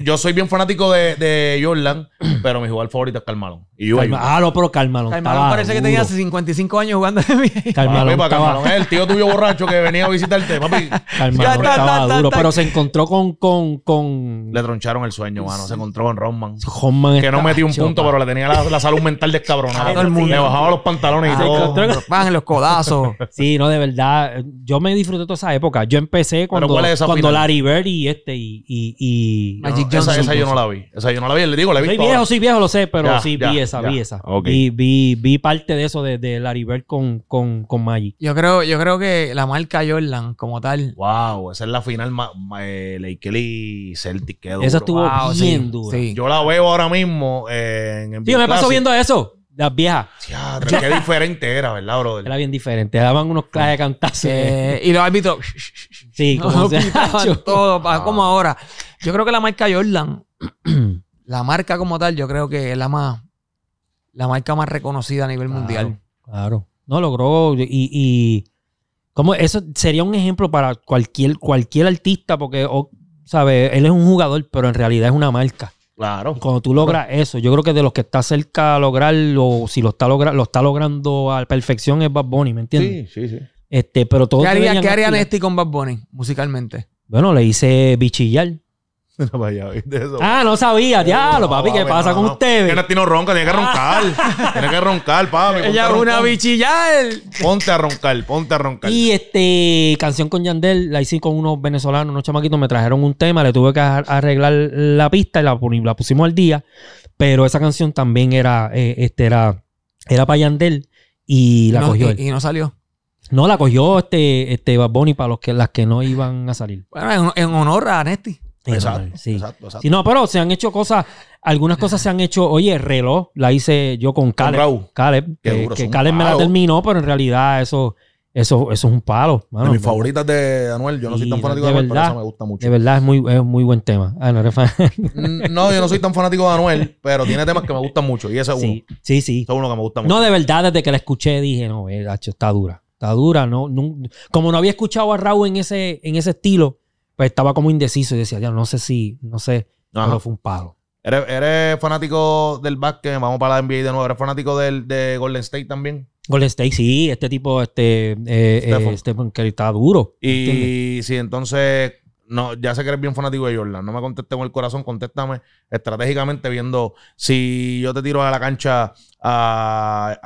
Yo soy bien fanático de, de Jordan, pero mi jugador favorito es Karl Malone y yo Calma, ah no pero Karl Malone Karl Malone parece duro. Que tenía hace cincuenta y cinco años jugando de mí. Karl Malone, papi, estaba... Karl Malone, el tío tuyo borracho que venía a visitarte, papi. Karl Malone estaba duro, pero se encontró con, con, con... le troncharon el sueño, mano. Se encontró con Rodman Rodman que no metió un punto, chau, pero le tenía la, la salud mental descabronada. Le bajaba los pantalones y todo en los codazos. Sí, no, de verdad yo Yo me disfruté toda esa época. Yo empecé cuando, es cuando Larry Bird y este y... y, y no, Magic Johnson. Esa, esa yo no la vi. Esa yo no la vi. Le digo, la vi. Soy viejo, ahora. soy viejo, lo sé, pero ya, sí, ya, vi esa, ya. vi esa. Okay. Y vi, vi parte de eso de, de Larry Bird con, con, con Magic. Yo creo, yo creo que la marca Jordan como tal... Wow, esa es la final Lakers y Celtic. Quedó esa estuvo wow, bien sí, dura. Sí. Yo la veo ahora mismo en... en sí, yo me paso viendo eso. Las viejas. Ya, qué diferente era, ¿verdad, brother? Era bien diferente. Daban unos claves de cantazos. Sí. ¿Eh? Y los árbitros... Sí, como no, se ha todo, ah. como ahora. Yo creo que la marca Jordan, la marca como tal, yo creo que es la más... La marca más reconocida a nivel claro, mundial. Claro. No, logró... Y, y como eso sería un ejemplo para cualquier, cualquier artista, porque, o, ¿sabes? Él es un jugador, pero en realidad es una marca. Claro. Cuando tú logras claro. eso, yo creo que de los que está cerca a lograrlo, si lo está, logra lo está logrando a la perfección es Bad Bunny, ¿me entiendes? Sí, sí, sí. Este, pero todo ¿Qué haría, ¿qué haría Nesty con Bad Bunny musicalmente? Bueno, le hice bichillar. No vaya, ¿viste eso? Ah, no sabía, diablo, papi, ¿qué pasa con ustedes? Que Nesty no ronca, tiene que roncar. Tiene que roncar, papi. Ella es una bichillar. Ponte a roncar, ponte a roncar. Y este, canción con Yandel, la hice con unos venezolanos, unos chamaquitos, me trajeron un tema, le tuve que arreglar la pista y la, la pusimos al día. Pero esa canción también era, eh, este, era, era para Yandel y la no, cogió. Y, él. y no salió. No, la cogió este, este Bad Bunny para los que, las que no iban a salir. Bueno, en, en honor a Nesty. Exacto, sí. exacto, exacto. Sí, no, pero se han hecho cosas, algunas cosas se han hecho, oye, reloj, la hice yo con Caleb, con Caleb que, duro, que Caleb me la terminó, pero en realidad eso, eso, eso es un palo. Mano, de mis pero, favoritas de Anuel, yo no soy tan fanático de, de Anuel, verdad, pero eso me gusta mucho. De verdad, es muy, es muy buen tema. Ah, no, no, yo no soy tan fanático de Anuel, pero tiene temas que me gustan mucho y ese es uno. Sí, sí, sí. Ese es uno que me gusta mucho. No, de verdad, desde que la escuché dije, no, el hacho está dura, está dura. No, no, como no había escuchado a Raúl en ese, en ese estilo, pues estaba como indeciso y decía, ya no sé si, no sé, Ajá. pero fue un palo. ¿Eres, eres fanático del básquet? Vamos para la N B A de nuevo. ¿Eres fanático del, de Golden State también? Golden State, sí. Este tipo, este, eh, Stephen Curry, está duro. Y ¿entiendes? Sí, entonces, no, ya sé que eres bien fanático de Jordan. No me contestes con el corazón, contéstame estratégicamente viendo si yo te tiro a la cancha a,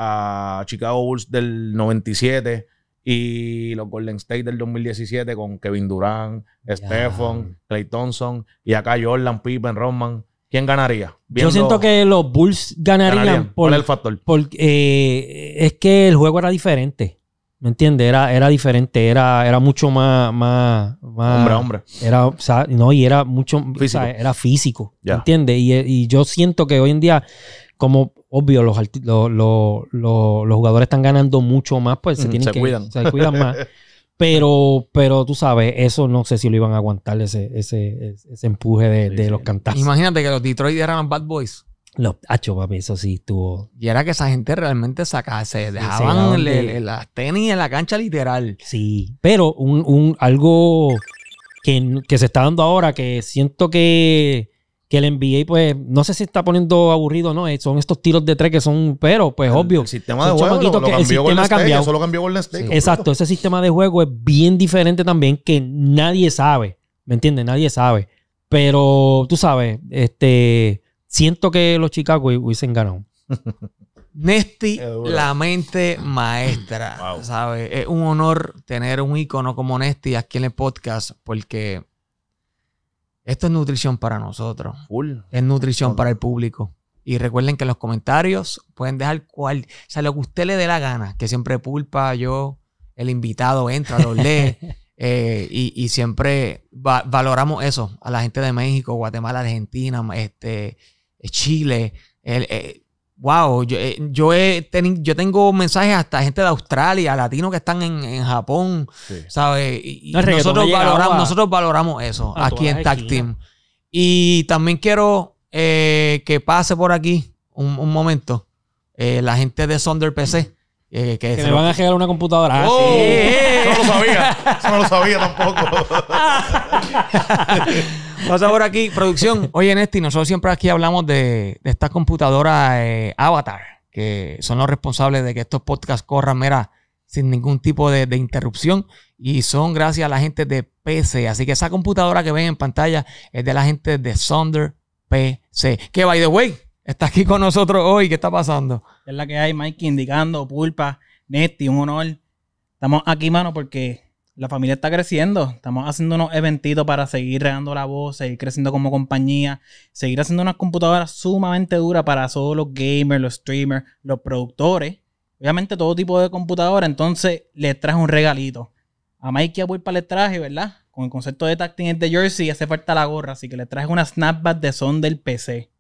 a Chicago Bulls del noventa y siete... y los Golden State del dos mil diecisiete con Kevin Durant, yeah. Stephen, Klay Thompson y acá Jordan, Pippen, Rodman. ¿Quién ganaría? Viendo, yo siento que los Bulls ganarían. ganarían. Por, ¿Cuál es el factor? Por, eh, es que el juego era diferente. ¿Me entiendes? Era, era diferente. Era, era mucho más, más, más... Hombre, hombre. Era, o sea, no, y era mucho... Físico. O sea, era físico. Yeah. ¿Me entiendes? Y, y yo siento que hoy en día... Como obvio, los, los, los, los jugadores están ganando mucho más, pues se tienen se que... Cuidan. Se cuidan más. Pero, pero tú sabes, eso no sé si lo iban a aguantar, ese, ese, ese empuje de, sí, de sí. los cantazos. Imagínate que los Detroit eran Bad Boys. Los hachos, papi, eso sí estuvo... Y era que esa gente realmente sacaba, se dejaban sí, le, de... le, las tenis en la cancha literal. Sí, pero un, un, algo que, que se está dando ahora, que siento que... Que el N B A, pues, no sé si está poniendo aburrido o no. Son estos tiros de tres que son, pero, pues, el, obvio. El sistema de juego lo, lo que, el sistema ha cambiado. Eso lo cambió Golden State. Sí. Exacto. Ese sistema de juego es bien diferente también que nadie sabe. ¿Me entiendes? Nadie sabe. Pero, tú sabes, este, siento que los Chicago hubiesen ganado. Nesty, la mente maestra. Wow. ¿Sabes? Es un honor tener un ícono como Nesty aquí en el podcast porque... Esto es nutrición para nosotros. Full. Es nutrición Full. para el público. Y recuerden que en los comentarios pueden dejar cual, o sea, lo que usted le dé la gana. Que siempre Pulpa, yo, el invitado entra, lo lee. eh, y, y siempre va, valoramos eso. A la gente de México, Guatemala, Argentina, este, Chile. El, el, wow. Yo, yo, he teni, yo tengo mensajes hasta gente de Australia, latinos que están en, en Japón. Sí. ¿Sabes? Y no, nosotros, valoramos, a, nosotros valoramos eso aquí en Tag Team. Y también quiero eh, que pase por aquí un, un momento eh, la gente de Sonder P C. Eh, que, que me van a regalar una computadora. Oh, sí. eh. Eso no lo sabía. Eso no lo sabía tampoco. Pasa por aquí, producción. Oye, Nesty, nosotros siempre aquí hablamos de, de estas computadoras eh, Avatar, que son los responsables de que estos podcasts corran, mira, sin ningún tipo de, de interrupción. Y son gracias a la gente de P C. Así que esa computadora que ven en pantalla es de la gente de Sonder P C. Que, by the way, está aquí con nosotros hoy. ¿Qué está pasando? Es la que hay, Myke, indicando, Pulpa, Nesty, un honor. Estamos aquí, mano, porque la familia está creciendo. Estamos haciendo unos eventitos para seguir regando la voz, seguir creciendo como compañía, seguir haciendo unas computadoras sumamente duras para todos los gamers, los streamers, los productores. Obviamente todo tipo de computadora. Entonces les traje un regalito. A Myke y a Pulpa les traje, ¿verdad? Con el concepto de Tag Team de Jersey hace falta la gorra. Así que les traje una snapback de son del P C.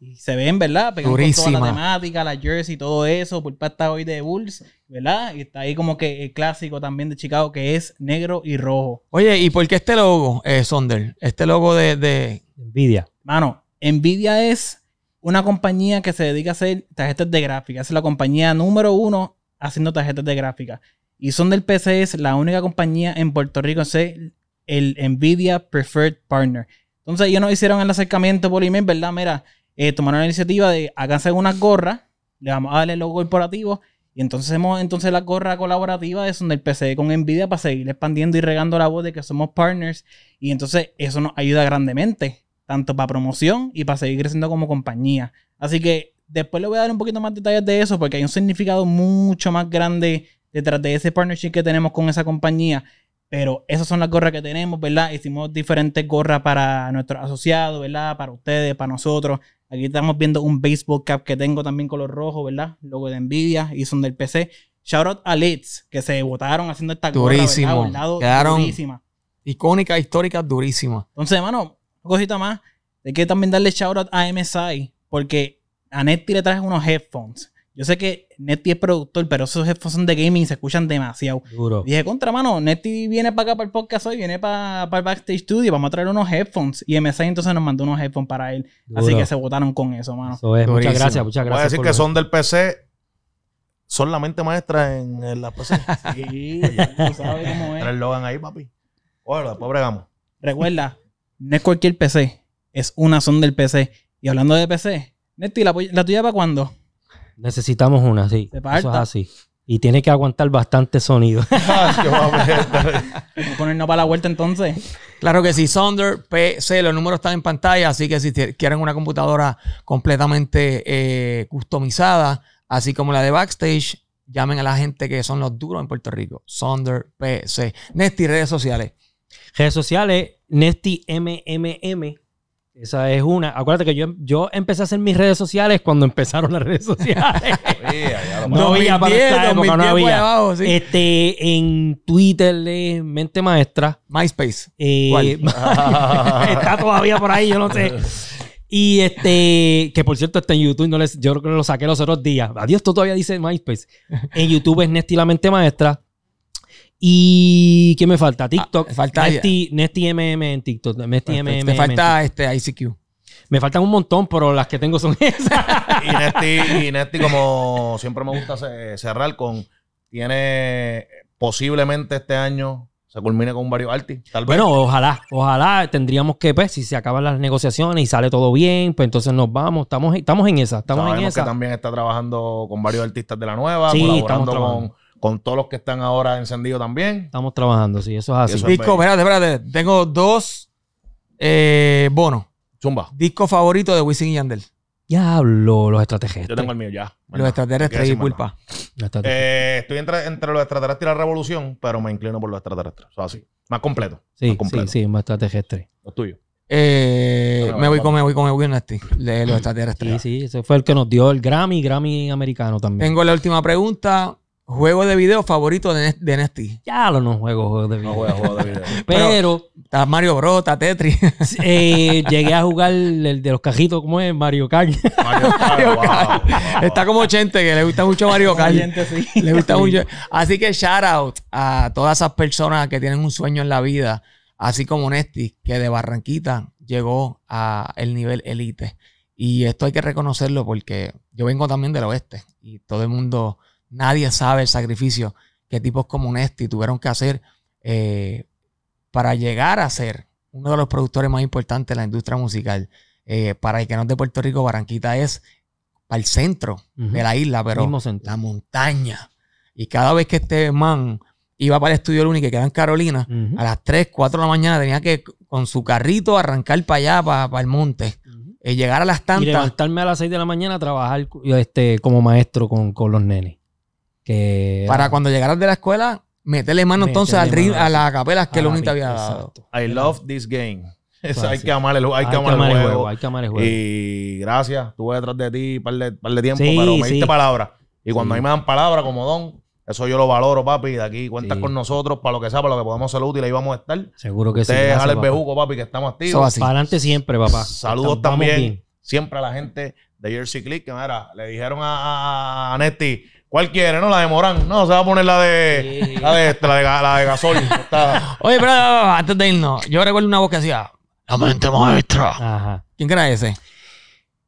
Y se ven, ¿verdad? Pegan con toda la temática, la jersey, todo eso. Pulpa está hoy de Bulls, ¿verdad? Y está ahí como que el clásico también de Chicago, que es negro y rojo. Oye, ¿y por qué este logo, eh, Sonder? Este logo de, de... Nvidia. Mano, Nvidia es una compañía que se dedica a hacer tarjetas de gráfica. Es la compañía número uno haciendo tarjetas de gráfica. Y Sonder P C es la única compañía en Puerto Rico en ser el Nvidia Preferred Partner. Entonces ellos nos hicieron el acercamiento por email, ¿verdad? Mira... Eh, tomaron la iniciativa de hacer unas gorras, le vamos a darle el logo corporativo y entonces hacemos entonces la gorra colaborativa de Sonder P C con Nvidia para seguir expandiendo y regando la voz de que somos partners y entonces eso nos ayuda grandemente. tanto para promoción y para seguir creciendo como compañía. Así que después le voy a dar un poquito más detalles de eso, porque hay un significado mucho más grande detrás de ese partnership que tenemos con esa compañía. Pero esas son las gorras que tenemos, ¿verdad? Hicimos diferentes gorras para nuestros asociados, ¿verdad? Para ustedes, para nosotros. Aquí estamos viendo un baseball cap que tengo también color rojo, ¿verdad? Logo de Nvidia y son del P C. Shout out a Leeds, que se votaron haciendo esta durísimo. Gorra, ¿verdad? Quedaron durísima. Icónica, histórica, durísima. Entonces, hermano, una cosita más. Hay que también darle shout out a M S I, porque a Nesty le traje unos headphones. Yo sé que Nesty es productor, pero esos headphones son de gaming y se escuchan demasiado. Duro. Dije, contra, mano, Nesty viene para acá para el podcast hoy, viene para, para el Backstage Studio, vamos a traer unos headphones. Y M S I entonces nos mandó unos headphones para él. Duro. Así que se votaron con eso, mano. Eso es. Muchas gracias, muchas gracias. Voy a decir que son del P C, son la mente maestra en, en la P C. Sí, ya tú sabes cómo es. Trae el Logan ahí, papi. Bueno, después bregamos. Recuerda, no es cualquier P C, es una son del P C. Y hablando de P C, Nesty, ¿la, la tuya para cuándo? Necesitamos una, sí. Eso es así. Y tiene que aguantar bastante sonido. ¿Vamos a ponernos para la vuelta entonces? Claro que sí. Sonder, P C, los números están en pantalla. Así que si quieren una computadora completamente eh, customizada, así como la de Backstage, llamen a la gente que son los duros en Puerto Rico. Sonder, P C. Nesty, redes sociales. Redes sociales, Nesty M M M. Esa es una. Acuérdate que yo, yo empecé a hacer mis redes sociales cuando empezaron las redes sociales. No había para esta época, no había. Abajo, sí. Este, en Twitter, eh, mente maestra. MySpace. Eh, está todavía por ahí, yo no sé. Y este, que por cierto está en YouTube, no les, yo creo que lo saqué los otros días. Adiós, tú todavía dices MySpace. En YouTube es Nesty la mente maestra. ¿Y qué me falta? TikTok. Ah, falta Nesty, Nesty M M en TikTok. Nesty perfecto. M M. Te falta este I C Q. Me faltan un montón, pero las que tengo son esas. Y Nesty, y Nesty como siempre me gusta cerrar con, tiene posiblemente este año se culmine con varios artistas. Tal vez. Bueno, ojalá, ojalá tendríamos que, pues, si se acaban las negociaciones y sale todo bien, pues entonces nos vamos. Estamos, estamos en esa. Estamos Sabemos en esa. Que también está trabajando con varios artistas de la nueva, sí, colaborando con. Con todos los que están ahora encendidos también. Estamos trabajando, sí, eso es así. Eso es disco, espérate, espérate. Tengo dos eh, bonos. Zumba. Disco favorito de Wisin y Yandel. Diablo, los extraterrestres. Yo tengo el mío ya. Bueno, los extraterrestres, disculpa. Eh, estoy entre, entre los extraterrestres y la revolución, pero me inclino por los extraterrestres. O sea, así. Más completo. Sí, más completo. Sí, sí, más extraterrestre. Los tuyos. Eh, no, no, me voy con, me voy con Eugenio Nesty, de los extraterrestres. Sí, sí, ese fue el que nos dio el Grammy, Grammy americano también. Tengo la última pregunta. Juego de video favorito de, de Nesty. Ya lo no juego juegos de video. No juego juegos de video. Pero está Mario Bros, está Tetris. Eh, llegué a jugar el de los cajitos, ¿cómo es? Mario Kart. Mario Kart. Mario Kart. Wow, wow. Está como Chente, que le gusta mucho Mario Kart. Gente, sí. Le gusta sí. mucho. Así que shout out a todas esas personas que tienen un sueño en la vida, así como Nesty, que de Barranquita llegó al nivel elite. Y esto hay que reconocerlo porque yo vengo también del oeste y todo el mundo... Nadie sabe el sacrificio que tipos como Nesty tuvieron que hacer eh, para llegar a ser uno de los productores más importantes de la industria musical. Eh, para el que no es de Puerto Rico, Barranquita es al centro uh-huh. de la isla, pero la montaña. Y cada vez que este man iba para el estudio Luny, que queda en Carolina, uh-huh. a las tres, cuatro de la mañana tenía que con su carrito arrancar para allá, para, para el monte. Uh-huh. eh, llegar a las tantas. Y levantarme a las seis de la mañana a trabajar este, como maestro con, con los nenes. Que para era... cuando llegaras de la escuela, meterle mano meterle entonces al ritmo, a las acapelas que ah, Luny te había dado. I love this game. Eso, hay, que amar el, hay, hay que amar el juego. juego. Hay que amar el juego. Y gracias. Estuve detrás de ti un par de, par de tiempo, sí, pero me sí. diste palabras. Y cuando sí. a mí me dan palabras como don, eso yo lo valoro, papi. De aquí cuentas sí. con nosotros para lo que sea, para lo que podamos ser útiles. Ahí vamos a estar. Seguro que sí. Te dejar el bejuco, papi, que estamos activos. Para adelante siempre, papá. Saludos estamos, también siempre a la gente de Jersey Click. Que mira, le dijeron a, a Nesty... ¿Cuál quiere? ¿No? La de Morán. No, se va a poner la de... Sí. La de este, la de, la de Gasol. Está... Oye, pero antes de irnos, yo recuerdo una voz que hacía... La mente maestra. Ajá. ¿Quién era ese?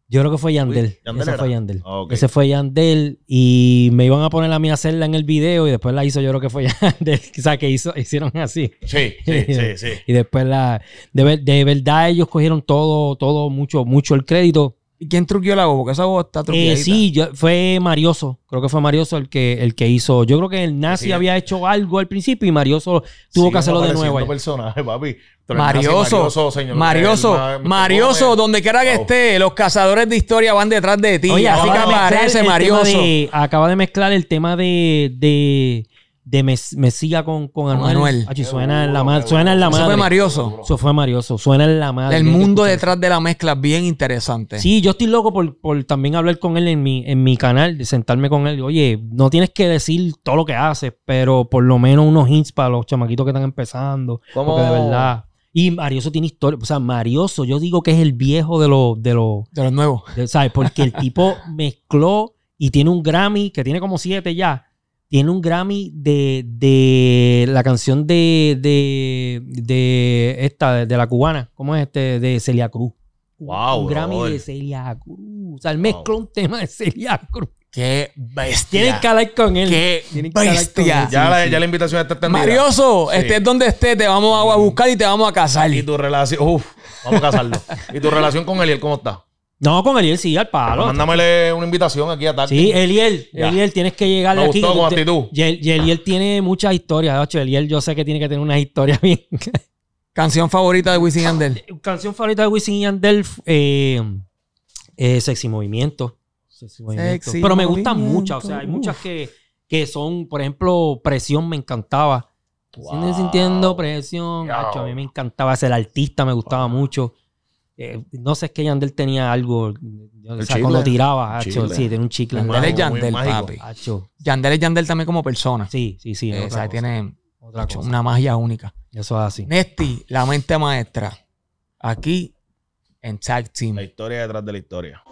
Yo creo que fue Yandel. ¿Yandel ese era? fue Yandel. Oh, okay. Ese fue Yandel y me iban a poner a mí a hacerla en el video y después la hizo, yo creo que fue Yandel. O sea, que hizo, hicieron así. Sí, sí, sí, sí. Y después la... De, de verdad ellos cogieron todo, todo, mucho, mucho el crédito. ¿Quién truqueó la voz? Porque esa voz está truqueadita. Eh, sí, yo, fue Marioso. Creo que fue Marioso el que, el que hizo. Yo creo que el nazi sí. había hecho algo al principio y Marioso tuvo sí, que hacerlo de nuevo. Personaje, papi. Marioso, Marioso, señor Marioso, Marioso, Marioso donde quiera que oh. esté, los cazadores de historia van detrás de ti. Oye, así que aparece Marioso. De, acaba de mezclar el tema de... de de Mes, Mesía con, con Anuel. Achi, suena en la madre. Suena en la madre. Eso fue Marioso. Eso fue Marioso. Suena en la madre. El mundo detrás de la mezcla es bien interesante. Sí, yo estoy loco por, por también hablar con él en mi, en mi canal, de sentarme con él. Oye, no tienes que decir todo lo que haces, pero por lo menos unos hints para los chamaquitos que están empezando. ¿Cómo? Porque de verdad... Y Marioso tiene historia. O sea, Marioso, yo digo que es el viejo de los... De los de los nuevos. De, ¿sabes? Porque el tipo mezcló y tiene un Grammy que tiene como siete ya. Tiene un Grammy de, de la canción de, de, de esta, de, de la cubana. ¿Cómo es este? De Celia Cruz. Wow. Un Grammy brother. de Celia Cruz. O sea, él mezcló wow. un tema de Celia Cruz. ¡Qué bestia! Tienen que hablar con él. ¡Qué bestia! Ya, sí, la, sí. ya la invitación está extendida. Marioso, sí. estés donde estés, te vamos a buscar y te vamos a casar. Y tu relación... Uf, vamos a casarlo. ¿Y tu relación con Eliel cómo está? No, con Eliel sí, al palo. Mándamele una invitación aquí a Tainy. Sí, Eliel. Yeah. Eliel, tienes que llegarle aquí. Me gustó aquí, con actitud. Y Eliel tiene muchas historias. Eliel, yo sé que tiene que tener unas historias bien... ¿Canción favorita de Wisin y Yandel? Canción favorita de Wisin y Yandel, eh, eh, Sexy Movimiento. Sexy Movimiento. Sexy Pero me movimiento. gustan muchas. O sea, hay muchas que, que son... Por ejemplo, Presión me encantaba. Wow. Sin sintiendo presión. Wow. Acho, a mí me encantaba. Ser artista me gustaba wow. mucho. Eh, no sé, es que Yandel tenía algo, o sea, cuando tiraba, acho, sí, tenía un chicle. Yandel es Yandel, papi. Acho. Yandel es Yandel también como persona. Sí, sí, sí. Eh, o sea, tiene otra acho, una magia única. Eso es así. Nesty, la mente maestra, aquí en Tag Team. La historia detrás de la historia.